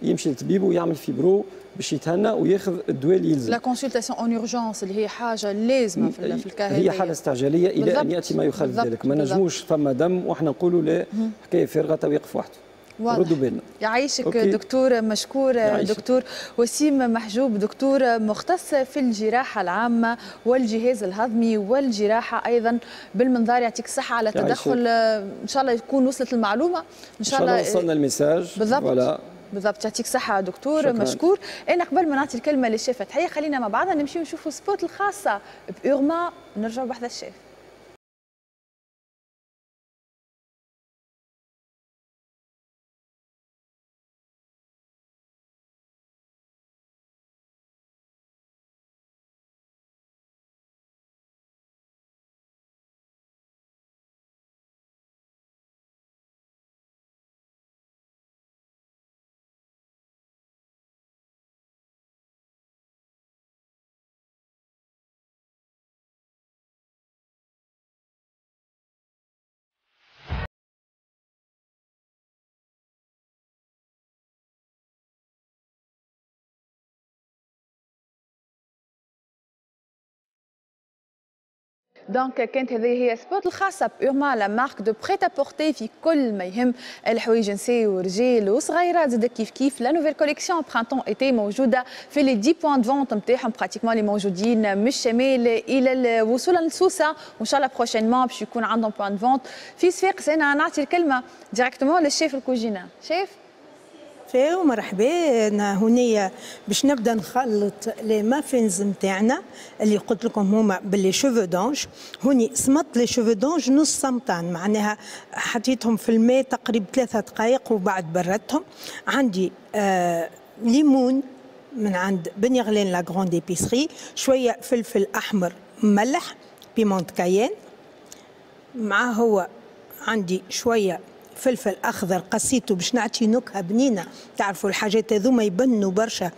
يمشي للطبيب ويعمل فيبرو باش يتهنى وياخذ الدواء اللي يلزم. لا كونسلتاسيون اون اورجونس اللي هي حاجه لازمه في الكاهل، هي حاله استعجاليه الى ان ياتي ما يخالف ذلك. ما نجموش فما دم وحنا نقولوا لا حكايه فارغه تو يقف وحده. ردوا بالنا. يعيشك أوكي. دكتور مشكور. يعيشك. دكتور وسيمة محجوب، دكتور مختص في الجراحة العامة والجهاز الهضمي والجراحة أيضا بالمنظار، يعطيك الصحة على التدخل. إن شاء الله تكون وصلت المعلومة، إن شاء, إن شاء الله وصلنا المساج بالضبط ولا. بالضبط، يعطيك صحة دكتور. شكرا. مشكور. أنا قبل ما نعطي الكلمة للشيف فتحية خلينا مع بعضنا نمشي ونشوفوا سبوت الخاصة بأورما، نرجعوا بحذا الشيف. دونك كانت هذه هي سبوت الخاصة بأورما، لا مارك دو بريت ابورتي في كل ما يهم الحوايج نساء ورجال وصغيرات زاد كيف كيف. لا نوفيل كوليكسيون برانتون ايتي موجودة في لي دي بوان دو فونت نتاعهم براتيكمون اللي موجودين من الشمال إلى الوصول لسوسة، وإن شاء الله بروشينمون باش يكون عندهم بوان دو فونت في صفاقس. أنا نعطي الكلمة ديريكتومون للشيف الكوجينا. شيف ومرحبا، انا هنيه باش نبدا نخلط لي مافينز نتاعنا اللي قلت لكم هما باللي شوفو دونج. هوني صمت لي شوفو دونج نص صمتان، معناها حطيتهم في الماء تقريبا ثلاثة دقائق وبعد بردتهم. عندي آه ليمون من عند بني غلين لا غران ديبيسري، شويه فلفل احمر مملح بيمونت كاين، مع هو عندي شويه فلفل اخضر قصيته باش نعطي نكهه بنينه. تعرفوا الحاجات هذوما يبنوا برشا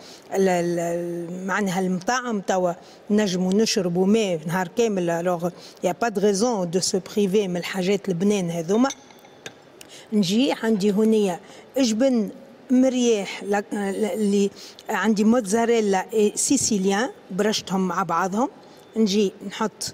معناها المطاعم، توا نجموا نشربوا ماء نهار كامل، الوغ يا با دو ريزون دو سو بريفي من الحاجات البنان هذوما. نجي عندي هنيه جبن مرياح اللي عندي موتزاريلا سيسيليان برشتهم مع بعضهم. نجي نحط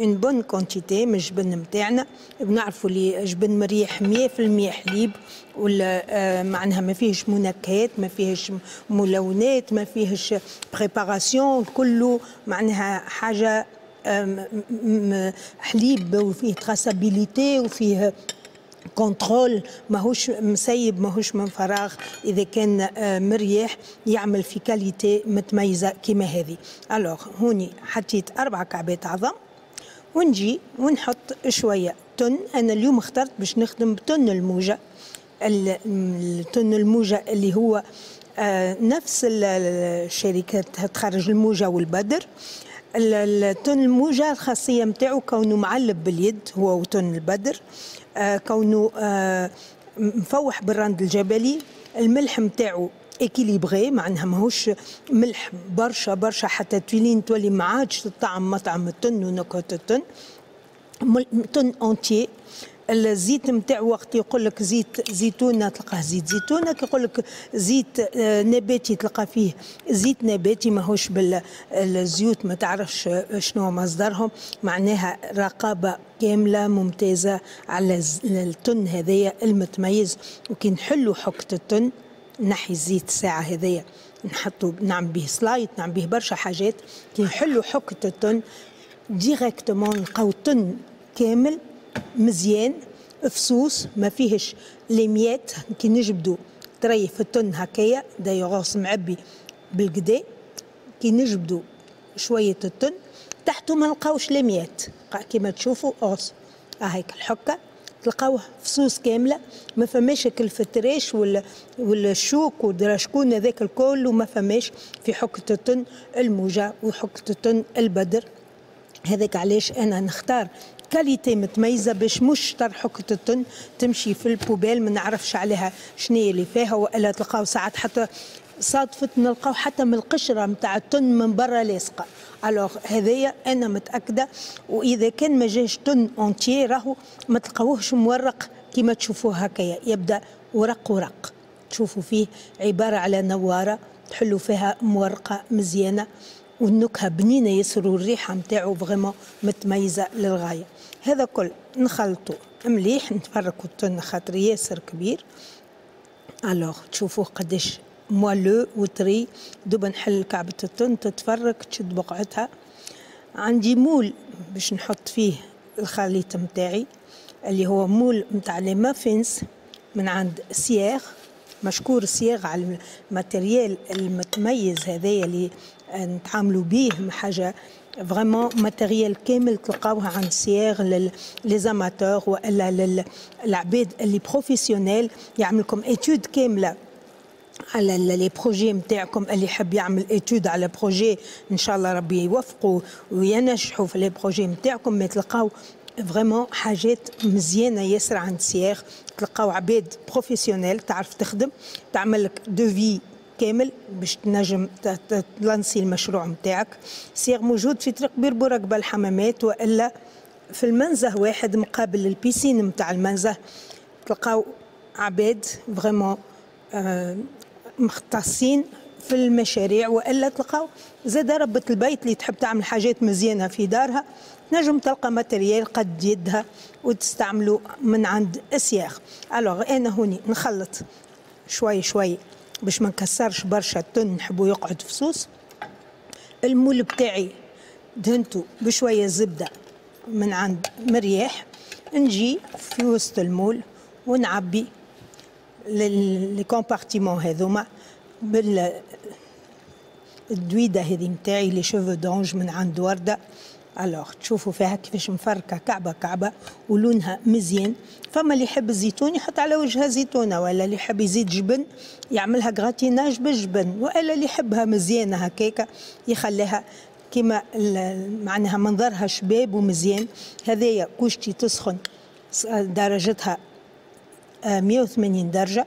اون بون كونتيتي من الجبن نتاعنا، بنعرفوا اللي جبن مريح مية بالمية حليب، ولا معناها ما فيهش منكهات، ما فيهش ملونات، ما فيهش بريباراسيون، كله معناها حاجه حليب وفيه تراسابيليتي وفيه كنترول، ماهوش مسيب ماهوش من فراغ. اذا كان مريح يعمل في كاليتي متميزه كيما هذه. الوغ هوني حطيت اربع كعبات عظم، ونجي ونحط شويه تن. انا اليوم اخترت باش نخدم بتن الموجه، التن الموجه اللي هو نفس الشركه تخرج الموجه والبدر. التن الموجه الخاصيه نتاعو كونه معلب باليد، هو وتن البدر كونه مفوح بالرند الجبلي. الملح نتاعو اكيليبغي، معناها ماهوش ملح برشا برشا حتى تولين تولي ما عادش تطعم مطعم التن ونكهه التن. تن اونتي. الزيت نتاعو وقت يقول لك زيت زيتونه تلقاه زيت زيتونه، كي يقول لك زيت نباتي تلقى فيه زيت نباتي، ماهوش بالزيوت ما تعرفش شنو مصدرهم. معناها رقابه كامله ممتازه على التن هذايا المتميز. وكي نحلوا حكه التن نحي الزيت الساعة هذيا، نحطو نعمل به سلايط، نعمل به برشا حاجات. كي نحلو حكة التن ديريكتومون نلقاو التن كامل مزيان فصوص ما فيهش ليميات. كي نجبدو تري في التن هكايا دايغوس معبي بالقدا، كي نجبدو شوية التن تحتو ما نلقاوش ليميات. كيما تشوفوا غوص هاهيك الحكة تلقاوه فصوص كامله، ما فماش الفتريش ولا والشوك والدراشكون هذاك الكل وما فماش في حكه التن الموجه وحكه التن البدر. هذاك علاش انا نختار كاليتي متميزه باش مش تر حكه التن تمشي في البوبال ما نعرفش عليها شنيا اللي فيها، والا تلقاو ساعات حتى صادفت نلقاو حتى من القشره نتاع التن من برا لاصقه. الوغ هذايا انا متاكده. واذا كان ما جاش تن اونتي راهو ما تلقاوهش مورق كيما تشوفوه هكايا، يبدا ورق ورق. تشوفوا فيه عبارة على نوارة تحلوا فيها مورقة مزيانة والنكهة بنينة يسر والريحة نتاعو فغيمون متميزة للغاية. هذا كل نخلطو مليح، نتفركو التن خاطر ياسر كبير. الوغ تشوفوه قداش موالو وطري، دوبا نحل كعبة التن تتفرك تشد بقعتها. عندي مول باش نحط فيه الخليط متاعي اللي هو مول متاع لي مافينز من عند سياغ، مشكور سياغ على الماتيريال المتميز هذايا اللي نتعاملوا بيه، حاجه فريمون ماتيريال كامل تلقاوها عند سياغ لي زاماتور والا للعباد اللي بروفيسيونيل، يعملكم اتيود كامله على لي بروجي نتاعكم. اللي يحب يعمل اتيود على بروجي ان شاء الله ربي يوفقوا وينجحوا في لي بروجي نتاعكم، ما تلقاو فريمون حاجات مزيانه ياسر عند سياغ، تلقاو عباد بروفيسيونيل تعرف تخدم، تعمل لك دوفي كامل باش تنجم تلانسي المشروع نتاعك. سياغ موجود في طريق بير بورقبه الحمامات والا في المنزه واحد مقابل البيسين نتاع المنزه، تلقاو عباد فريمون آه مختصين في المشاريع، والا تلقاو زاد ربة البيت اللي تحب تعمل حاجات مزيانه في دارها، نجم تلقى ماتريال قد يدها وتستعملوا من عند سياغ. الوغ انا هوني نخلط شوي شوي باش ما نكسرش برشا التن، نحبو يقعد فصوص. المول بتاعي دهنتو بشويه زبده من عند مرياح، نجي في وسط المول ونعبي لي كومبارتيمون هذوما بالدويده هذه نتاعي لي شوفو دونج من عند ورده. الوغ تشوفوا فيها كيفاش مفركه كعبه كعبه ولونها مزيان. فما اللي يحب الزيتون يحط على وجهها زيتونه، ولا اللي يحب يزيد جبن يعملها غراتيناج بالجبن، والا اللي يحبها مزيانه هكاكا يخليها كيما معناها منظرها شباب ومزيان. هذايا كوشتي تسخن درجتها مية وثمانين درجه،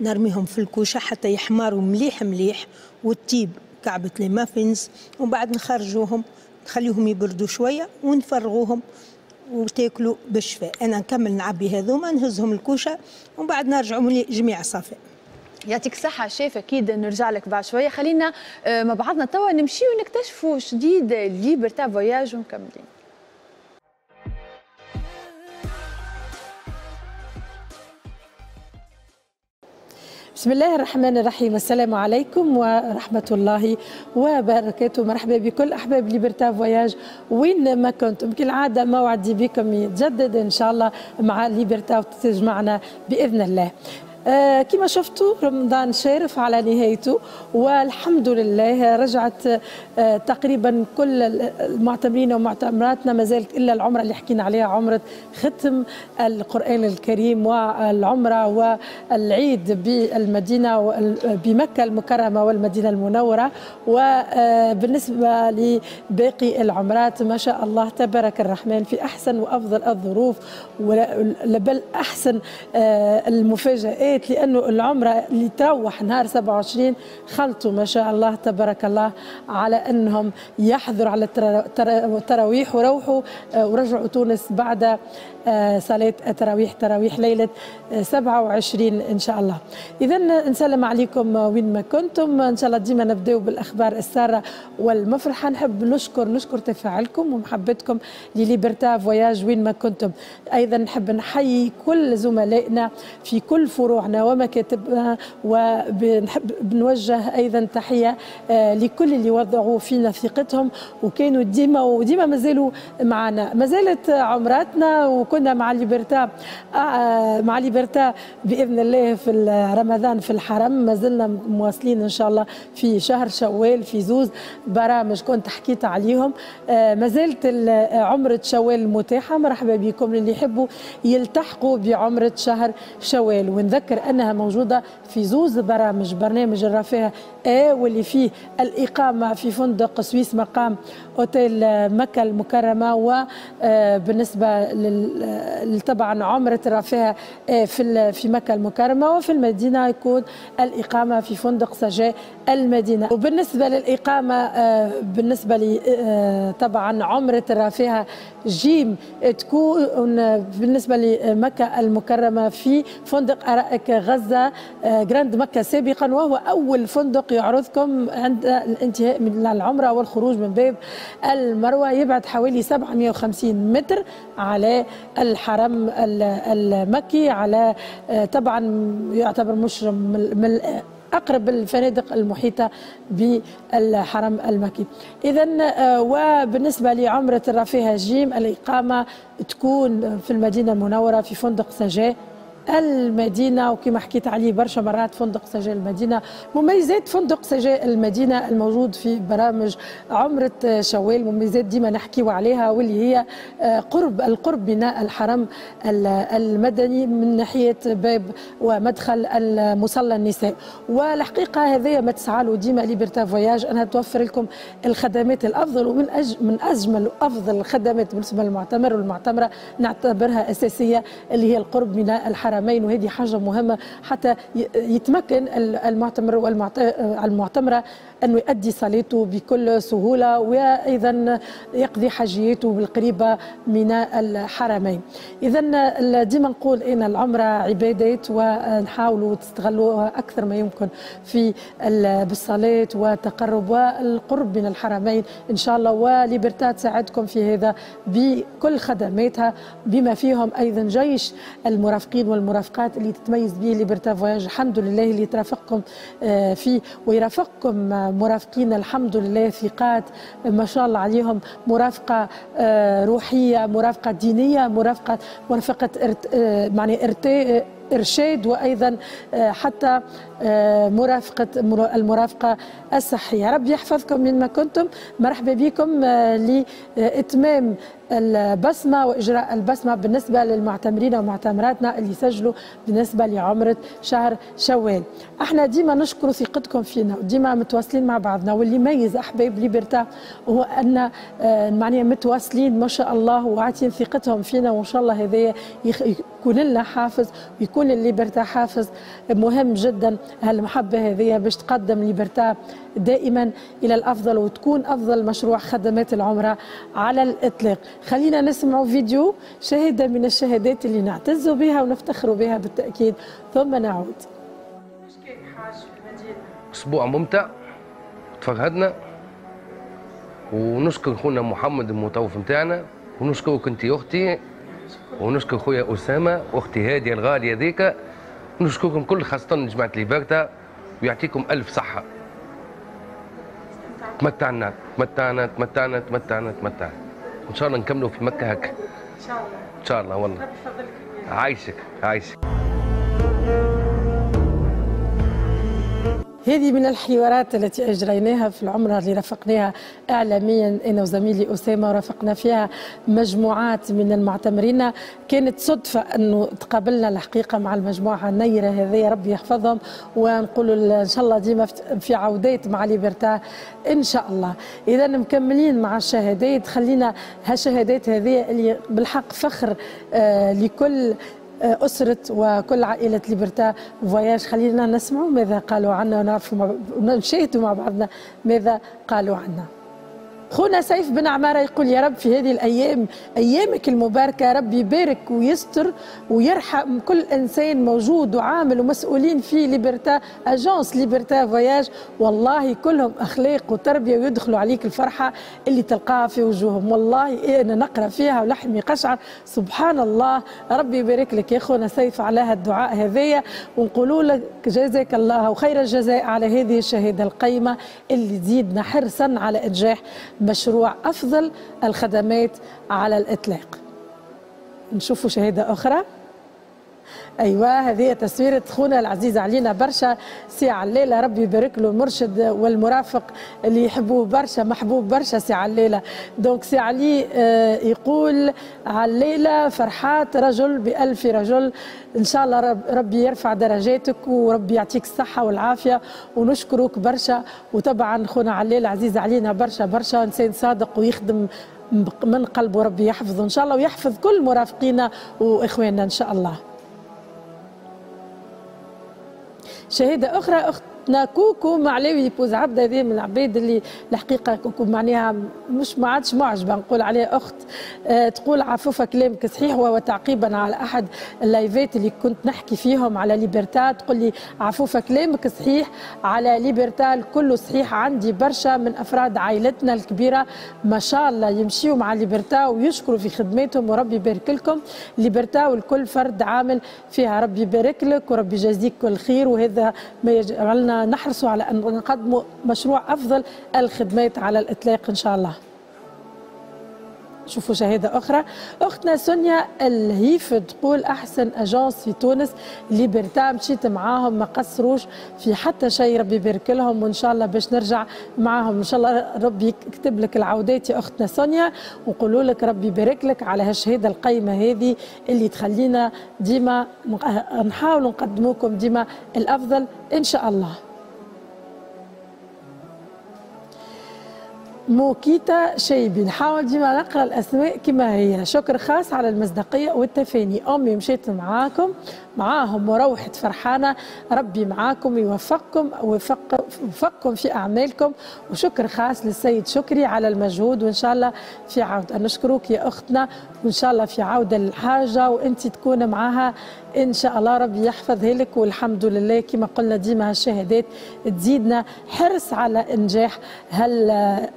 نرميهم في الكوشه حتى يحمروا مليح مليح وتطيب كعبه لي مافينز، ومن بعد نخرجوهم نخليهم يبردوا شويه ونفرغوهم وتاكلوا بالشفاء. انا نكمل نعبي هذوما نهزهم الكوشه ومن بعد نرجعوا للجميع صافي. يعطيك الصحه شيف، اكيد نرجع لك بعد شويه. خلينا مع بعضنا توا نمشي ونكتشفوا جديد ليبرتا فواياج ومكملين. بسم الله الرحمن الرحيم، السلام عليكم ورحمة الله وبركاته. مرحبا بكل أحباب ليبرتا فواياج وين ما كنتم، كالعادة موعدي بكم يتجدد إن شاء الله مع ليبرتا وتجمعنا بإذن الله. آه كما شفتوا رمضان شارف على نهايته والحمد لله، رجعت آه تقريبا كل المعتمرين ومعتمراتنا، ما زالت الا العمره اللي حكينا عليها، عمره ختم القران الكريم والعمره والعيد بالمدينه بمكه المكرمه والمدينه المنوره. وبالنسبه لباقي العمرات ما شاء الله تبارك الرحمن في احسن وافضل الظروف، بل احسن آه المفاجآت، لأنه العمرة اللي تروح نهار سبعة وعشرين خلطوا ما شاء الله تبارك الله على أنهم يحضروا على التراويح وروحوا ورجعوا تونس بعد صلاة التراويح، تراويح ليلة سبعة وعشرين إن شاء الله. إذا نسلم عليكم وين ما كنتم، إن شاء الله ديما نبداو بالأخبار السارة والمفرحة. نحب نشكر نشكر تفاعلكم ومحبتكم لليبرتا فواياج وين ما كنتم. أيضا نحب نحيي كل زملائنا في كل فروعنا ومكاتبنا، وبنحب بنوجه أيضا تحية لكل اللي وضعوا فينا ثقتهم وكانوا ديما وديما مازالوا معنا. ما زالت عمراتنا وكنا مع ليبرتا مع ليبرتا باذن الله في رمضان في الحرم، ما زلنا مواصلين ان شاء الله في شهر شوال في زوز برامج كنت حكيت عليهم. ما زالت عمره شوال متاحه، مرحبا بكم اللي يحبوا يلتحقوا بعمره شهر شوال. ونذكر انها موجوده في زوز برامج، برنامج الرفاه اي واللي فيه الاقامه في فندق سويس مقام اوتيل مكه المكرمه، وبالنسبه لل طبعا عمرة الرفاه في في مكة المكرمة، وفي المدينة يكون الإقامة في فندق سجا المدينة. وبالنسبة للإقامة بالنسبة لي طبعا عمرة الرفاه جيم تكون بالنسبة لمكة المكرمة في فندق أرائك أرائك غزه جراند مكه سابقا، وهو أول فندق يعرضكم عند الانتهاء من العمره والخروج من باب المروه. يبعد حوالي سبعمئة وخمسين متر على الحرم المكي، على طبعا يعتبر مشرم من أقرب الفنادق المحيطة بالحرم المكي. إذا وبالنسبة لعمرة الرفاهة جيم، الإقامة تكون في المدينة المنورة في فندق سجا المدينة، وكما حكيت عليه برشا مرات فندق سجا المدينة. مميزات فندق سجا المدينة الموجود في برامج عمرة شوال، مميزات ديما نحكيو عليها، واللي هي قرب القرب من الحرم المدني من ناحية باب ومدخل المصلى النساء. والحقيقة هذايا ما تسعالو ديما ليبرتا فواياج، أنها توفر لكم الخدمات الأفضل، ومن أج من أجمل وأفضل الخدمات بالنسبة للمعتمر والمعتمرة نعتبرها أساسية، اللي هي القرب من الحرم. وهذه حاجة مهمة حتى يتمكن المعتمر والمعتمرة أن يؤدي صلاته بكل سهولة، وأيضا يقضي حاجياته بالقريبة من الحرمين. إذا ديما نقول أن العمرة عبادات، ونحاولوا تستغلوها أكثر ما يمكن في بالصلاة والتقرب والقرب من الحرمين إن شاء الله. وليبرتا تساعدكم في هذا بكل خدماتها، بما فيهم أيضا جيش المرافقين والمرافقات اللي تتميز به ليبرتا فواياج الحمد لله، اللي ترافقكم فيه ويرافقكم مرافقين الحمد لله ثقات ما شاء الله عليهم، مرافقه روحيه، مرافقه دينيه، مرافقه مرافقه معني ارتاء إرشاد، وأيضا حتى مرافقة المرافقة الصحية. ربي يحفظكم من ما كنتم. مرحبا بكم لإتمام البصمة وإجراء البصمة بالنسبة للمعتمرين ومعتمراتنا اللي سجلوا بالنسبة لعمرة شهر شوال. احنا ديما نشكر ثقتكم فينا، وديما متواصلين مع بعضنا، واللي يميز أحباب ليبرتا هو أن معناها متواصلين ما شاء الله وعاطين ثقتهم فينا، وإن شاء الله هذايا يكون لنا حافز، ويكون ليبرتا حافز مهم جدا. هالمحبة هذه باش تقدم ليبرتا دائما إلى الأفضل، وتكون أفضل مشروع خدمات العمرة على الإطلاق. خلينا نسمعوا فيديو شاهدة من الشهادات اللي نعتز بها ونفتخر بها بالتأكيد، ثم نعود. أسبوع ممتع تفرهدنا، ونشكر خونا محمد المطوف متاعنا، ونشكرك أنت أختي، ونشكر خويا أسامة وأختي هادية الغالية ذيك. نشكركم كل، خاصة جماعة ليبرتا، ويعطيكم ألف صحة. تمتعنا تمتعنا تمتعنا تمتعنا تمتعنا إن شاء الله نكملوا في مكة هكا. إن شاء الله إن شاء الله والله. ربي يفضلك. عايشك عايشك. هذه من الحوارات التي أجريناها في العمرة اللي رافقناها إعلاميا أنا وزميلي أسامة، ورافقنا فيها مجموعات من المعتمرين. كانت صدفة أنه تقابلنا الحقيقة مع المجموعة النيرة هذه، ربي يحفظهم، ونقول إن شاء الله ديما في عودات مع ليبرتا إن شاء الله. إذا مكملين مع الشهادات، خلينا هالشهادات هذه اللي بالحق فخر لكل أسرة وكل عائلة ليبرتا فواياج. خلينا نسمعوا ماذا قالوا عنا، ونعرفوا ونشاهدوا مع بعضنا ماذا قالوا عنا. خونا سيف بن عمارة يقول: يا رب في هذه الأيام، أيامك المباركة، ربي يبارك ويستر ويرحم كل إنسان موجود وعامل ومسؤولين في ليبرتا أجانس ليبرتا فواياج، والله كلهم أخلاق وتربية، ويدخلوا عليك الفرحة اللي تلقاها في وجوههم. والله إيه أنا نقرأ فيها ولحمي قشعر، سبحان الله، ربي يبارك لك يا خونا سيف على هالدعاء هذايا، ونقولوا لك جزاك الله وخير الجزاء على هذه الشهادة القيمة اللي تزيدنا حرصا على إنجاح مشروع أفضل الخدمات على الإطلاق. نشوفوا شهادة أخرى. أيوة، هذه تصويرة خونا العزيز علينا برشا سي عليلة، ربي يبارك له، المرشد والمرافق اللي يحبوه برشا، محبوب برشا سي عليلة. دونك سي علي يقول: عليلة فرحات رجل بألف رجل، إن شاء الله ربي يرفع درجاتك وربي يعطيك الصحة والعافية، ونشكرك برشا. وطبعا خونا عليلة عزيز علينا برشا برشا، إنسان صادق ويخدم من قلبه، ربي يحفظه إن شاء الله، ويحفظ كل مرافقينا وإخواننا إن شاء الله. شهادة أخرى أخت كوكو معلاوي يفوز عبد هذه من العباد اللي الحقيقه كوكو معناها مش ما عادش معجبه نقول عليها اخت. أه تقول عفوفه كلامك صحيح، وتعقيبا على احد اللايفات اللي كنت نحكي فيهم على ليبرتا تقول لي عفوفه كلامك صحيح على ليبرتا الكل صحيح، عندي برشا من افراد عائلتنا الكبيره ما شاء الله يمشيوا مع ليبرتا ويشكروا في خدمتهم وربي يبارك لكم. ليبرتا والكل فرد عامل فيها، ربي يبارك لك وربي يجازيك كل خير، وهذا ما يجعلنا نحرصوا على أن نقدموا مشروع أفضل الخدمات على الإطلاق إن شاء الله. شوفوا شهادة أخرى. أختنا سونيا الهيف تقول أحسن أجانس في تونس ليبرتا، مشيت معاهم ما قصروش في حتى شيء، ربي يبارك لهم وإن شاء الله باش نرجع معاهم إن شاء الله، ربي يكتب لك العودات يا أختنا سونيا، ونقولوا لك ربي يبارك لك على هالشهادة القيمة هذه اللي تخلينا ديما نحاول نقدموكم ديما الأفضل إن شاء الله. موكيتا شيبي، نحاول ديما نقرا الاسماء كما هي. شكر خاص على المصداقيه والتفاني، امي مشيت معاكم معاهم وروحت فرحانه، ربي معاكم يوفقكم ويوفق ويوفقكم في اعمالكم. وشكر خاص للسيد شكري على المجهود، وان شاء الله في عوده. نشكرك يا اختنا وان شاء الله في عوده للحاجه وانت تكون معاها ان شاء الله، ربي يحفظها لك. والحمد لله كما قلنا ديما هالشهادات تزيدنا حرص على انجاح هال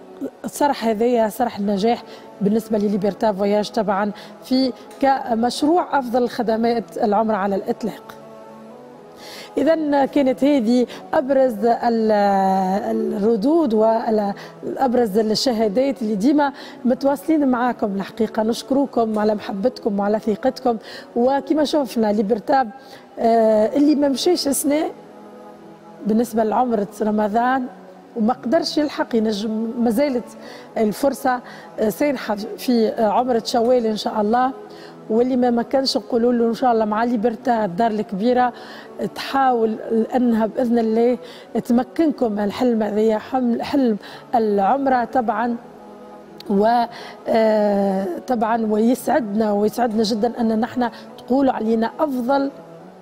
الصرح هذايا، صرح النجاح بالنسبه لليبرتا فواياج طبعا في كمشروع افضل خدمات العمر على الاطلاق. إذا كانت هذه أبرز الردود وأبرز الشهادات اللي ديما متواصلين معاكم الحقيقة، نشكركم على محبتكم وعلى ثقتكم. وكما شوفنا ليبرتا اللي ما مشيش السنة بالنسبه لعمرة رمضان وما قدرش يلحق ينجم، ما زالت الفرصه سانحه في عمره شوال ان شاء الله، واللي ما مكنش نقولوا له ان شاء الله مع ليبرتا الدار الكبيره تحاول انها باذن الله تمكنكم الحلم هذايا، حلم العمره طبعا. و طبعا ويسعدنا ويسعدنا جدا ان نحن تقولوا علينا افضل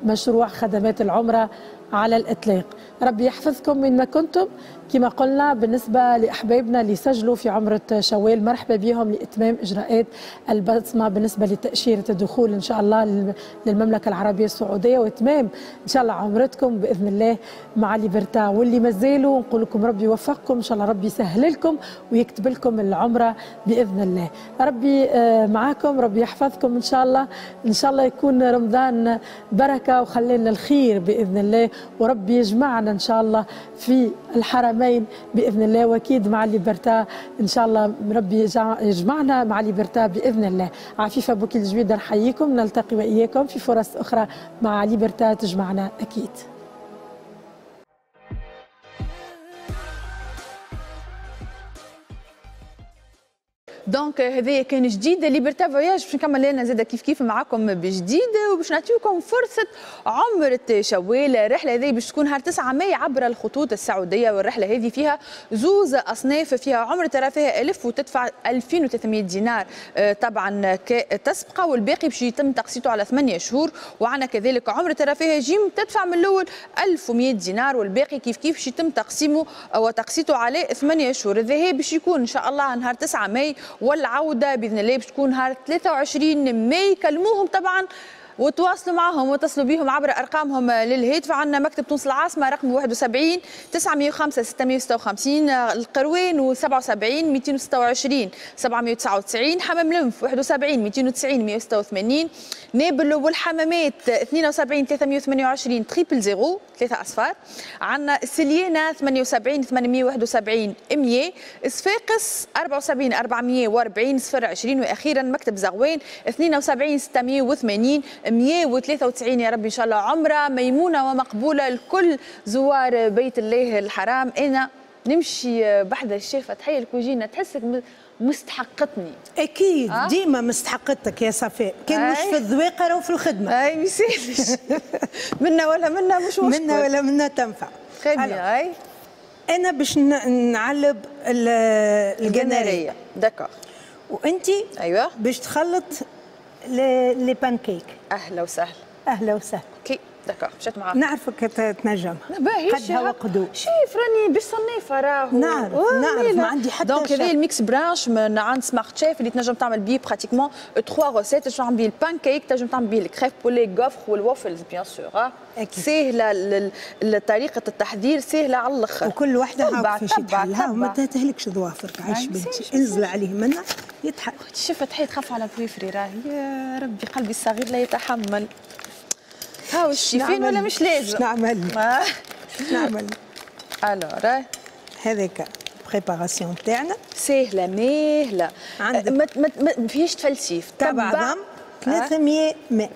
مشروع خدمات العمره على الإطلاق. ربي يحفظكم من ما كنتم. كما قلنا بالنسبة لأحبابنا اللي سجلوا في عمرة شوال مرحبا بهم لإتمام إجراءات البصمة بالنسبة لتأشيرة الدخول إن شاء الله للمملكة العربية السعودية، وإتمام إن شاء الله عمرتكم بإذن الله مع ليبرتا. واللي مازالوا نقول لكم ربي يوفقكم إن شاء الله، ربي يسهل لكم ويكتب لكم العمرة بإذن الله. ربي معاكم، ربي يحفظكم إن شاء الله، إن شاء الله يكون رمضان بركة وخلينا الخير بإذن الله، وربي يجمعنا إن شاء الله في الحرمين بإذن الله، وأكيد مع ليبرتا إن شاء الله ربي يجمعنا مع ليبرتا بإذن الله. عفيفة بوكي الجويدة نحييكم، نلتقي وإياكم في فرص أخرى مع ليبرتا تجمعنا أكيد. دونك هذايا كان جديد ليبرتا فواياج، باش نكمل لنا زاده كيف كيف معاكم بجديد، وباش نعطيكم فرصه عمرة شوال. الرحله هذه باش تكون نهار تسعة ماي عبر الخطوط السعوديه، والرحله هذه فيها زوز اصناف، فيها عمرة رفاهيه ألف وتدفع ألفين وثلاثمائة دينار طبعا كتسبقه، والباقي باش يتم تقسيطه على ثمانية شهور. وعنا كذلك عمرة رفاهيه جيم تدفع من الاول ألف ومائة دينار، والباقي كيف كيف باش يتم تقسيمه وتقسيطه على ثمانية شهور. الذهاب باش يكون ان شاء الله على نهار تسعة ماي، والعوده باذن الله باش تكون نهار ثلاثة وعشرين ماي. كلموهم طبعا وتواصلوا معهم وتصلوا بهم عبر ارقامهم للهاتف. عندنا مكتب تونس العاصمه رقم واحد وسبعين تسعمائة وخمسة ستمائة وستة وخمسين، القروين سبعة وسبعين مئتين وستة وعشرين سبعمائة وتسعة وتسعين، حمام لنف واحد وسبعين مئتين وتسعين مئة وستة وثمانين، نابل والحمامات اثنين وسبعين ثلاثمائة وثمانية وعشرين تريبل زيرو ثلاثة أصفار، عندنا السليانه ثمانية وسبعين ثمانمائة وواحد وسبعين مئة، صفاقس أربعة وسبعين أربعمائة وأربعين صفر عشرين، واخيرا مكتب زغوان اثنين وسبعين ستمائة وثمانين مئة وثلاثة وتسعين. يا رب ان شاء الله عمره ميمونه ومقبوله لكل زوار بيت الله الحرام. انا نمشي بحذا الشافه، تحيه الكوجينه، تحسك مستحقتني اكيد. أه؟ ديما مستحقتك يا صفاء، كان مش في الذواقره وفي الخدمه، اي ما يسالش منا ولا منا مش مشكل، منا ولا منا تنفع خير. اي انا باش نعلب الجناريه دكا، وانت ايوه باش تخلط لي بانكيك. اهلا وسهلا، اهلا وسهلا. اوكي. دكا مشات معاك. نعرفك تنجم. باهي قدها وقدو. شيف راني باش صنيفه راهو. نعرف نعرف ما عندي حتى. دونك هذه الميكس برانش من عند سمارت شيف اللي تنجم تعمل بيه براتيكمون تخوا روسيت، تنجم تعمل بيه البان كيك، تنجم تعمل بيه الكريف بولي غوفر والوافلز بيان سور. سهله طريقه التحضير، سهله على الاخر. وكل وحده عارفه شي تحلها وما تهلكش ضوافرك، عايش بيك انزل عليه منها يتحل. شفت فتحي تخاف على بريفري راهي، يا ربي قلبي الصغير لا يتحمل. هاو الشيفين ولا مش لازم؟ نعمل نعمل الوغ هذاك بريباراسيون تاعنا سهله ماهله، ما فيهش تفلسيف. تبع عظم ثلاثمية ماء،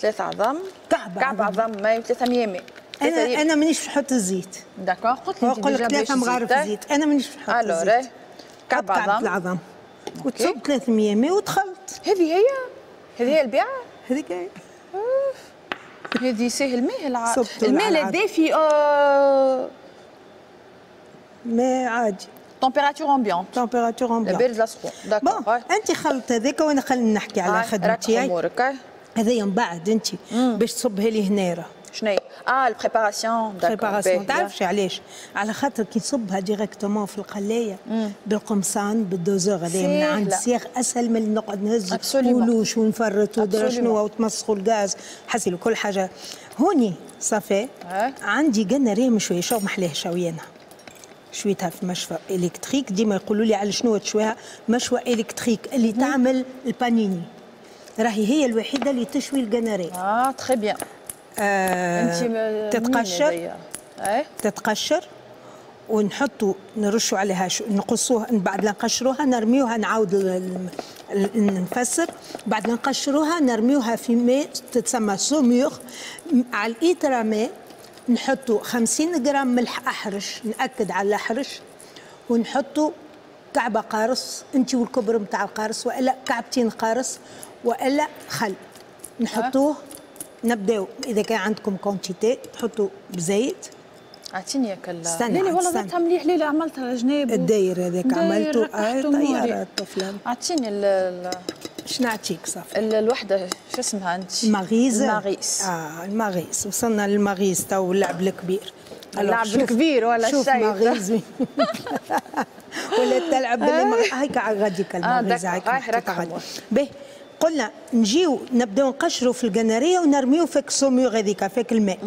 ثلاث عظم كعب عظم ماء وثلاثمية ماء. انا انا مانيش نحط الزيت. داكور قلت لك ثلاثه مغارف زيت، انا مانيش نحط الزيت. الوغ كعب عظم وتصب ثلاثمية ماء وتخلط. هذه هي هذه هي البيعه هذيك هي. هذه سهل ماهل عادي، الماء الدافي ماء عادي، تمبيراتور امبيونت تمبيراتور امبيونت البارد لا سخون. داكور انت خلط هذاك وانا خلينا نحكي على خدمتي هذايا من بعد انت باش تصبها لي هنا. شنو هي؟ اه البريباراسيون. البريباراسيون تعرفش علاش؟ على خاطر كي نصبها ديريكتومون في القلايه بالقمصان بالدوزور هذايا من عند سياغ اسهل من نقعد نهز ولوش ونفرط ودرا شنو وتمسخوا الغاز حسي كل حاجه. هوني صافي عندي قلنا ريم شويه شو محلاه شويانها شويتها في مشوى الكتريك، ديما يقولوا لي على شنو تشويها مشوى الكتريك اللي تعمل البانيني، راهي هي الوحيده اللي تشوي القنارير. اه تري بيان. آه تتقشر تتقشر ونحطوا نرشوا عليها نقصوها، بعد لا نقشروها نرميوها، نعاود نفسر، بعد لا نقشروها نرميوها في ماء تتسمى سوميغ على الايترا ماء، نحطوا خمسين غرام ملح احرش، ناكد على الاحرش، ونحطوا كعبه قارص انت والكبر نتاع القارص والا كعبتين قارص والا خل نحطوه. نبداو اذا كان عندكم كونتيتي تحطوا بزيت. اعطيني ياك استنى والله ضربتها مليح ليله، عملتها جناب الداير هذاك عملته طياره الطفله. اعطيني ال شنو نعطيك صافي الوحده شو اسمها انت؟ المغيز. المغيز اه المغيز، وصلنا للمغيز تو اللعب الكبير. اللعب الكبير ولا الشاي شوف مغيز ولا تلعب بالمغيز هيك غاديك المغيز هيك غادي. باهي قلنا نجيو نبداو نقشروا في القناريه ونرميو فيك السوميغ هذيك فيك الماء،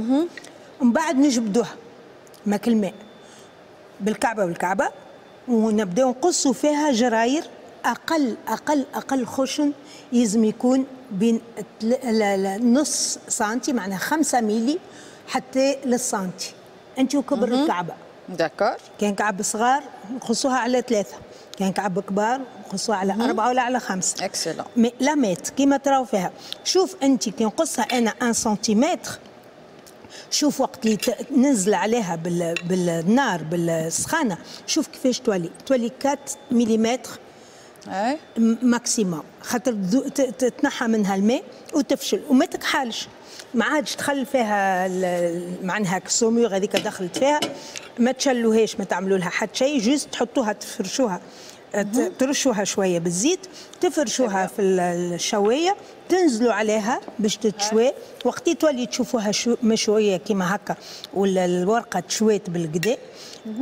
ومن بعد نجبدوها ماك الماء بالكعبه والكعبه، ونبداو نقصوا فيها جراير اقل اقل اقل خشن يلزم يكون بين نص سنتي معناها خمسة ميلي حتى للسنتي انت وكبر الكعبه. داكور كان كعب صغار نقصوها على ثلاثه، كان كعب كبار نقصوها على أربعة ولا على خمسة. اكسلون. لا مات كيما تراو فيها، شوف أنت كي نقصها أنا أن سنتيمتر، شوف وقت اللي ننزل عليها بال... بالنار بالسخانة، شوف كيفاش تولي، تولي أربعة ملم أي ماكسيموم، خاطر تتنحى منها الماء وتفشل وما تكحالش، ما عادش تخل فيها معناها السوميغ هذيك دخلت فيها، ما تشلوهاش ما تعملوا لها حتى شيء، جوست تحطوها تفرشوها ترشوها شويه بالزيت، تفرشوها في الشوايه، تنزلوا عليها باش تتشوي، وقت تولي تشوفوها مشويه كيما هكا والورقه تشويت بالقدا،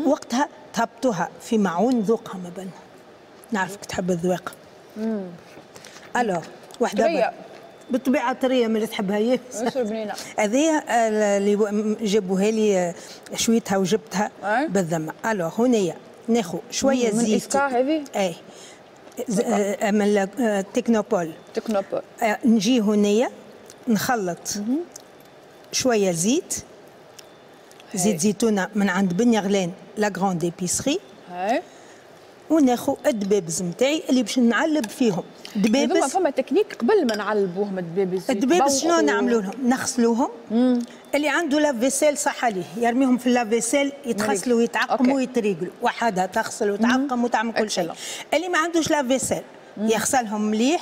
وقتها تهبطوها في معون ذوقها ما بالنا. نعرفك تحب الذواق. امم الو وحده طريه بالطبيعه طريه ما اللي تحبها هي بنينه هذه اللي جابوها لي شويتها وجبتها بالذمه. الو هنايا ناخذ شويه زيت من اسكا هذه اي من تكنوبول تكنوبول نجي هنايا نخلط شويه زيت زيت زيتونه من عند بني غلين لا غران ديبيسري، وناخذ الدبابز نتاعي اللي باش نعلب فيهم. دبابز فما تكنيك قبل ما نعلبوهم الدبابز. الدبابز شنو نعملوا لهم؟ نغسلوهم، اللي عنده لافيسيل صح عليه يرميهم في اللافيسيل يتغسلوا ويتعقموا ويتريقلوا وحدها تغسل وتعقم وتعمل كل شيء. اللي ما عندوش لافيسيل يغسلهم مليح،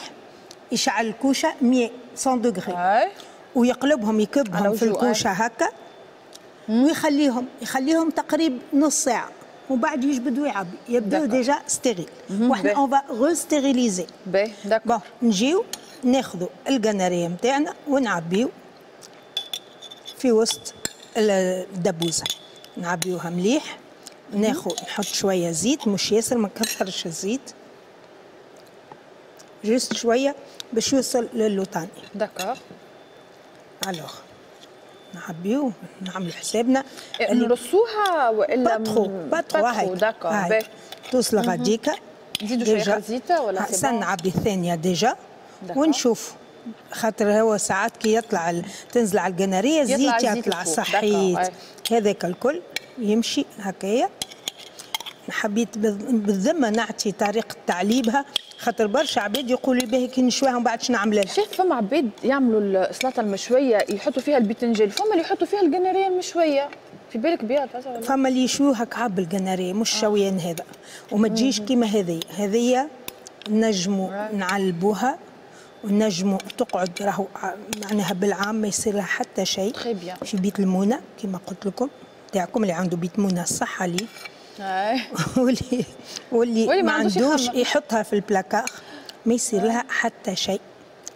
يشعل الكوشه مية مية دوغري ويقلبهم يكبهم في الكوشه هكا ويخليهم يخليهم تقريبا نص ساعه، ومن بعد يجبدوا يعبي يبداو ديجا ستيريل، وحنا اون فا غوستيريليزي. باهي داكور. بون نجيو ناخذوا القناريه نتاعنا ونعبيو في وسط الدبوسه، نعبيوها مليح، ناخد نحط شويه زيت، مش ياسر ما نكثرش الزيت، جست شويه باش يوصل للوطاني. دكا الوغ نعبيوه، نعمل حسابنا نرصوها والا باتخو باتخو هاي دكا توصل غاديكا. نزيدو شويه زيت ولا حسن نعبي الثانيه ديجا ونشوف، خاطر هو ساعات كي يطلع تنزل على القناريه الزيت يطلع صحيت هذاك الكل يمشي هكايا. حبيت بالذمه نعطي طريقه تعليبها، خاطر برشا عباد يقولوا باهي كي نشويها ومن بعد نعملها. شايف فما عباد يعملوا السلطه المشويه يحطوا فيها البتنجان، فما اللي يحطوا فيها القناريه المشويه، في بالك بيها ولا؟ فما اللي يشويوها كعب القناريه مش آه. شويان هذا وما تجيش كيما هذه، هذه نجموا نعلبوها ونجموا تقعد راهو معناها بالعام ما يصير لها حتى شيء. في بيت المونة كما قلت لكم تاعكم اللي عنده بيت مونة الصحة ليه واللي واللي, واللي ما عندوش يحطها في البلاكار ما يصير لها حتى شيء.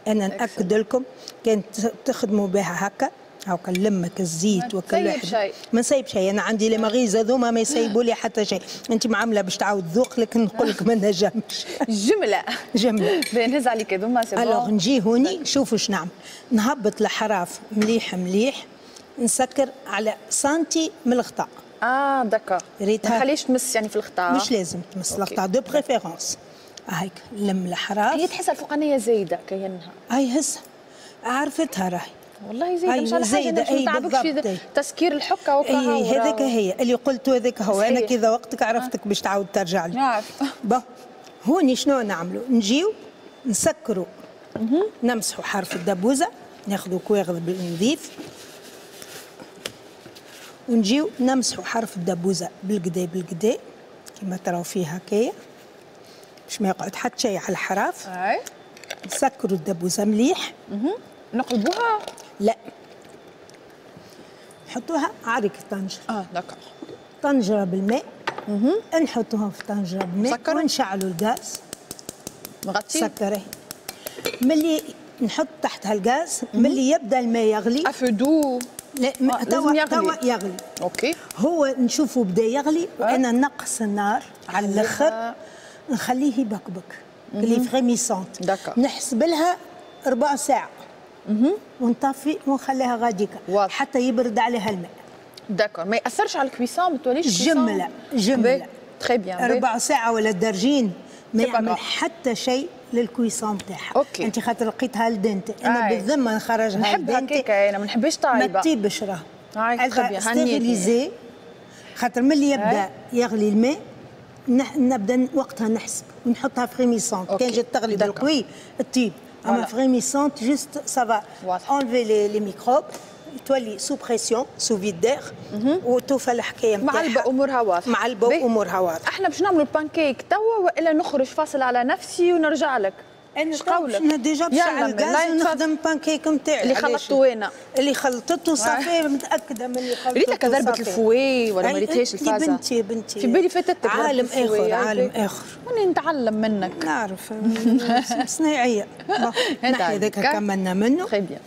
أنا نأكد لكم كانت تخدموا بها هكا هاكا لمك الزيت وكل واحد ما نسيب شيء. أنا عندي لي مغيزة ذوما ما يسيبوا لي حتى شيء. أنت معاملة باش تعاود ذوق لك نقول لك ما نجمش. جملة جملة بنهز عليك ذوما سي بون. ألوغ نجي هوني شوفوا شنو نعمل، نهبط الحراف مليح مليح، نسكر على سنتي من الغطاء. آه دكا ريتها ما تخليش تمس يعني في الغطاء، مش لازم تمس الغطاء دو بريفيرونس. هاك لم الحراف هي تحسها الفوقانية زايدة كأنها هاي هسه عرفتها راهي والله زايده مش على حاجه ما تعبكش في تسكير الحكه وكاهو. اي هذاك هي اللي قلت هذاك هو صحيح. انا كذا وقتك عرفتك باش تعاود ترجع لي. عارف با هوني شنو نعملوا، نجيو نسكروا نمسحوا حرف الدبوزه، ناخذوا كواغذ نظيف ونجيو نمسحوا حرف الدبوزه بالقدا بالقدا كما تراو فيه هكايا باش ما يقعد حتى شيء على الحراف. نسكروا الدبوزه مليح. مه. نقلبوها؟ لا نحطوها عارك طنجره. اه دكا طنجره بالماء. اها نحطوها في طنجره بالماء ونشعلوا الغاز نغطي سكري. ملي نحط تحتها الغاز ملي يبدا الماء يغلي افدو لا آه. توا توا يغلي اوكي هو نشوفه بدا يغلي آه. وانا نقص النار على الاخر نخليه يبكبك اللي فريميسونت. دكا نحسب لها ربع ساعه ونطفي ونخليها غاديكا حتى يبرد عليها الماء. داكور ما ياثرش على الكويسون ما توليش جمله جمله تري بيان. ربع ساعه ولا درجين ما يعمل حتى شيء للكويسون تاعها. انت خاطر لقيتها الدنتي انا بالذمه نخرجها نحب هكاكا انا ما نحبش طايبه ما تطيبش راه استيريليزي خاطر ملي يبدا يغلي الماء نبدا وقتها نحسب ونحطها فريميسون كان جات تغلي بالقوي الطيب اما فريميسونت جوست سافا انفي لي ميكروب تولي سو بريسيون سو فيد دير وتوفى الحكايه نتاعها معلبه امورها واضحه معلبه امورها واضحه. احنا باش نعملوا البانكيك توا والا نخرج فاصل على نفسي ونرجع لك؟ انا قولك انا ديجا بشعل الغاز ونخدم البانكيك نتاعي اللي خلطته انا اللي خلطته صافي متاكده من اللي خلطته. ريتك ضربت الفوي ولا ما ريتهاش الفازه؟ بنتي بنتي في بالي فاتتك عالم اخر عالم اخر وانا نتعلم منك نعرف صناعيه. نحي هذاك كملنا منه تري بيان.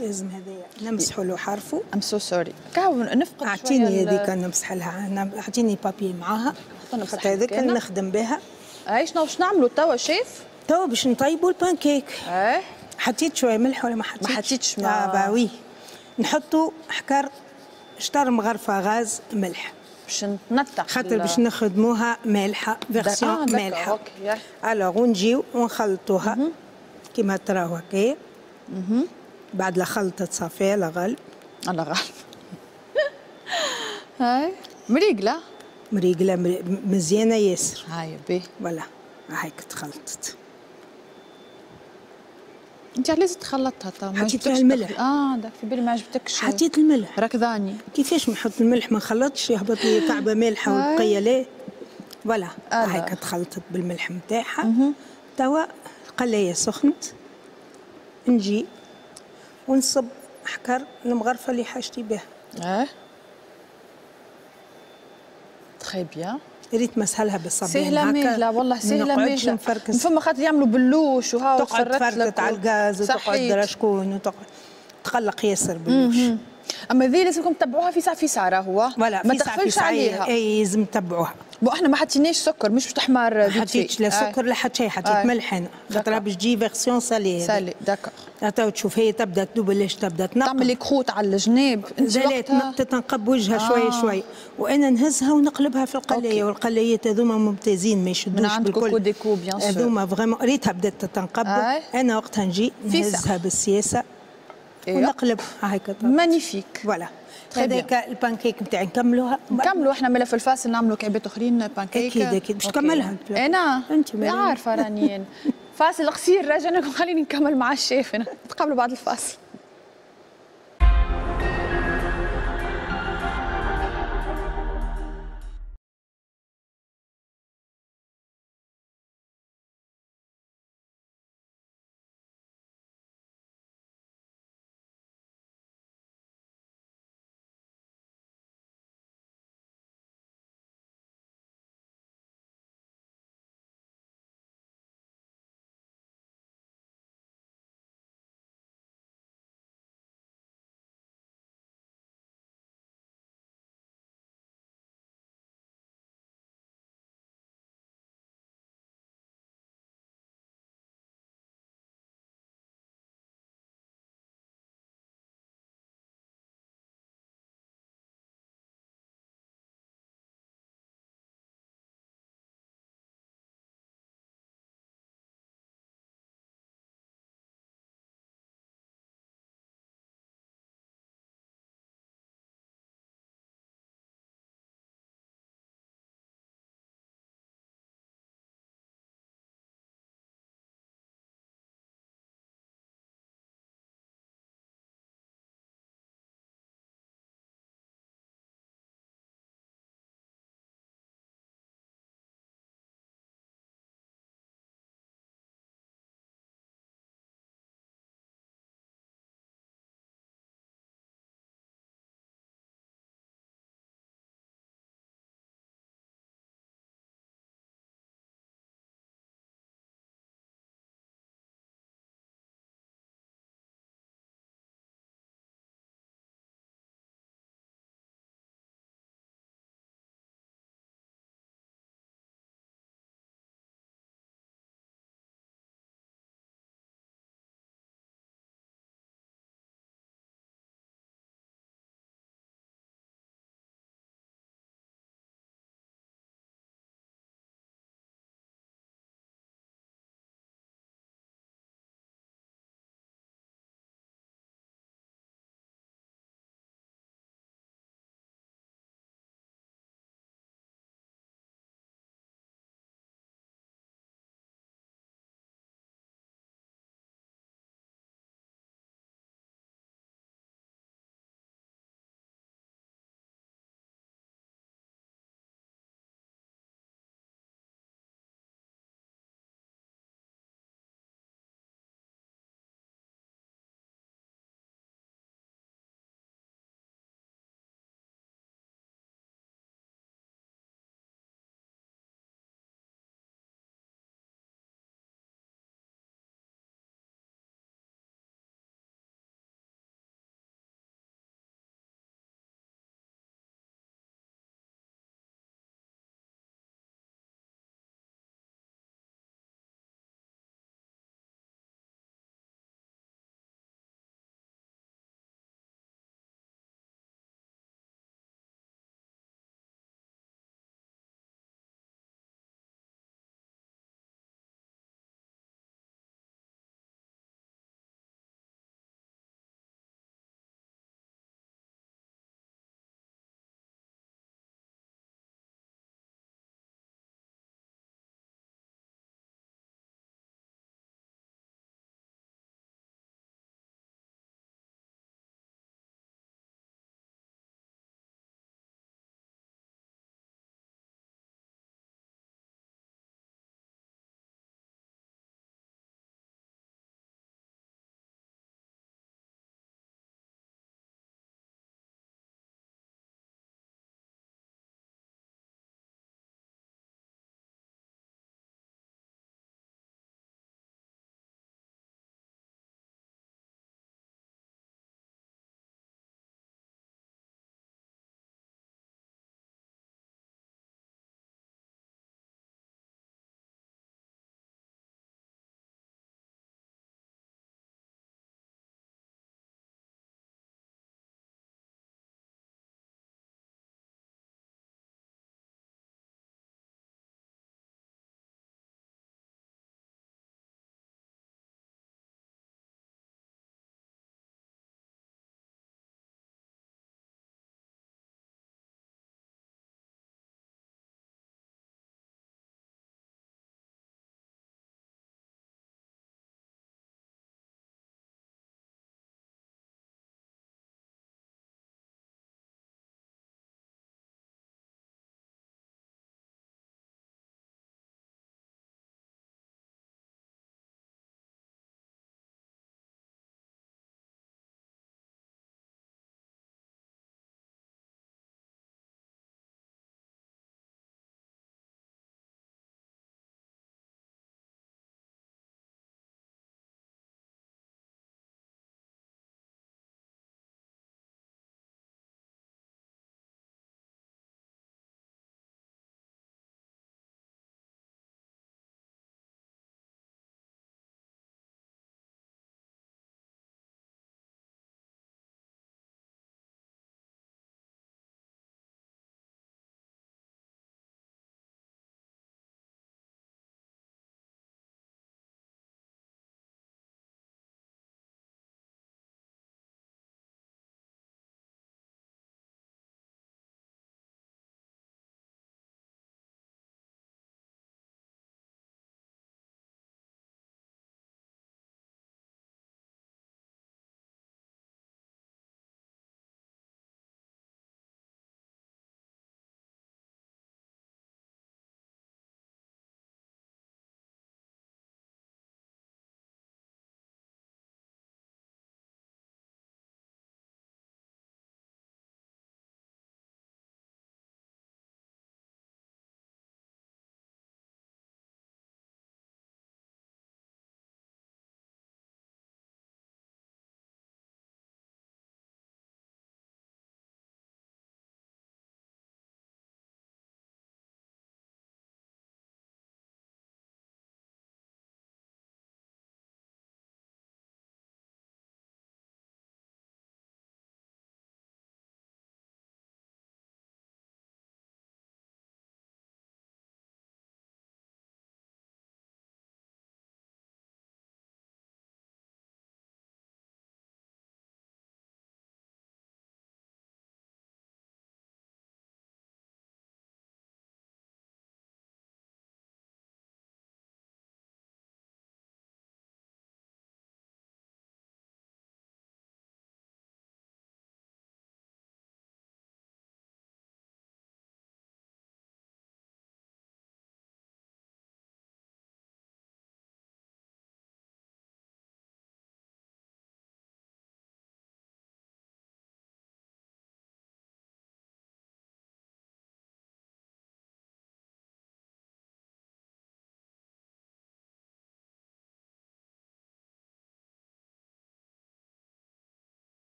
لازم هذايا نمسحوا له حرفه. ام سو سوري كاو نفقد اعطيني هذيك نمسح لها اعطيني بابي معاها خاطر هذاك نخدم بها. اي شنو باش نعملوا توا شيف؟ توا باش نطيبوا البانكيك. اه حطيت شويه ملح ولا ما حطيتش؟ ما حطيتش ملح. اه باوي نحطوا حكر شطر مغرفه غاز ملح باش نتنطع خاطر باش نخدموها مالحه فيرسيون مالحه. اوكي الوغ ونجيو ونخلطوها كيما تراو هكايا. اها بعد لا خلطت صافي لا غالب لا غالب هاي مريقله مريقله مزيانه ياسر. هاي باهي فوالا هايك تخلطت. انت علاش تخلطتها طبعا؟ حطيت فيها الملح. اه داك في بالي ما عجبتكش حطيت الملح ركضاني. كيفاش نحط الملح ما نخلطش يهبط لي كعبه مالحه والبقيه لا. فوالا هايك تخلطت بالملح نتاعها. توا القلايه سخنت نجي ونصب حكر المغرفه اللي حاجتي بها. اه تري بيان. ريت مسهلها بالصبيان سهله ماهله والله سهله ماهله. فما خاطر يعملوا بلوش وهاو تقعد تفرتت على الغاز وتقعد درا شكون وتقعد تقلق ياسر بالوش. اما ذي لازمكم تتبعوها في ساعه في ساعه هو ولا ما تخفلش عليها، اي لازم تتبعوها. وإحنا ما حطيناش سكر، مش باش تحمر، ما حطيتش لا سكر لا حتى شيء، حطيت ملح انا خاطرها باش تجي فيرسيون سالي سالي. داكور. تو تشوف هي تبدا تذوب ولاش تبدا تنقب، تعمل لك خوت على الجناب زالت نقطه تنقب وجهها آه. شوي شوي وانا نهزها ونقلبها في القلايه. أوكي. والقلايات هذوما ممتازين ما يشدوش بالكل، هذوما فريمون ريتها بدات تنقب آه. انا وقتها نجي نهزها بالسياسه ونقلب هكا مانيفيك فوالا. هذاك البانكيك نتاعي نكملوها، نكملوا احنا ملف الفاصل نعملوا كعبات اخرين بانكيك اكيد اكيد باش تكملها انا انت عارفه راني فاصل قصير راجع نقول خليني نكمل مع الشيف، انا نتقابلوا بعد الفاصل.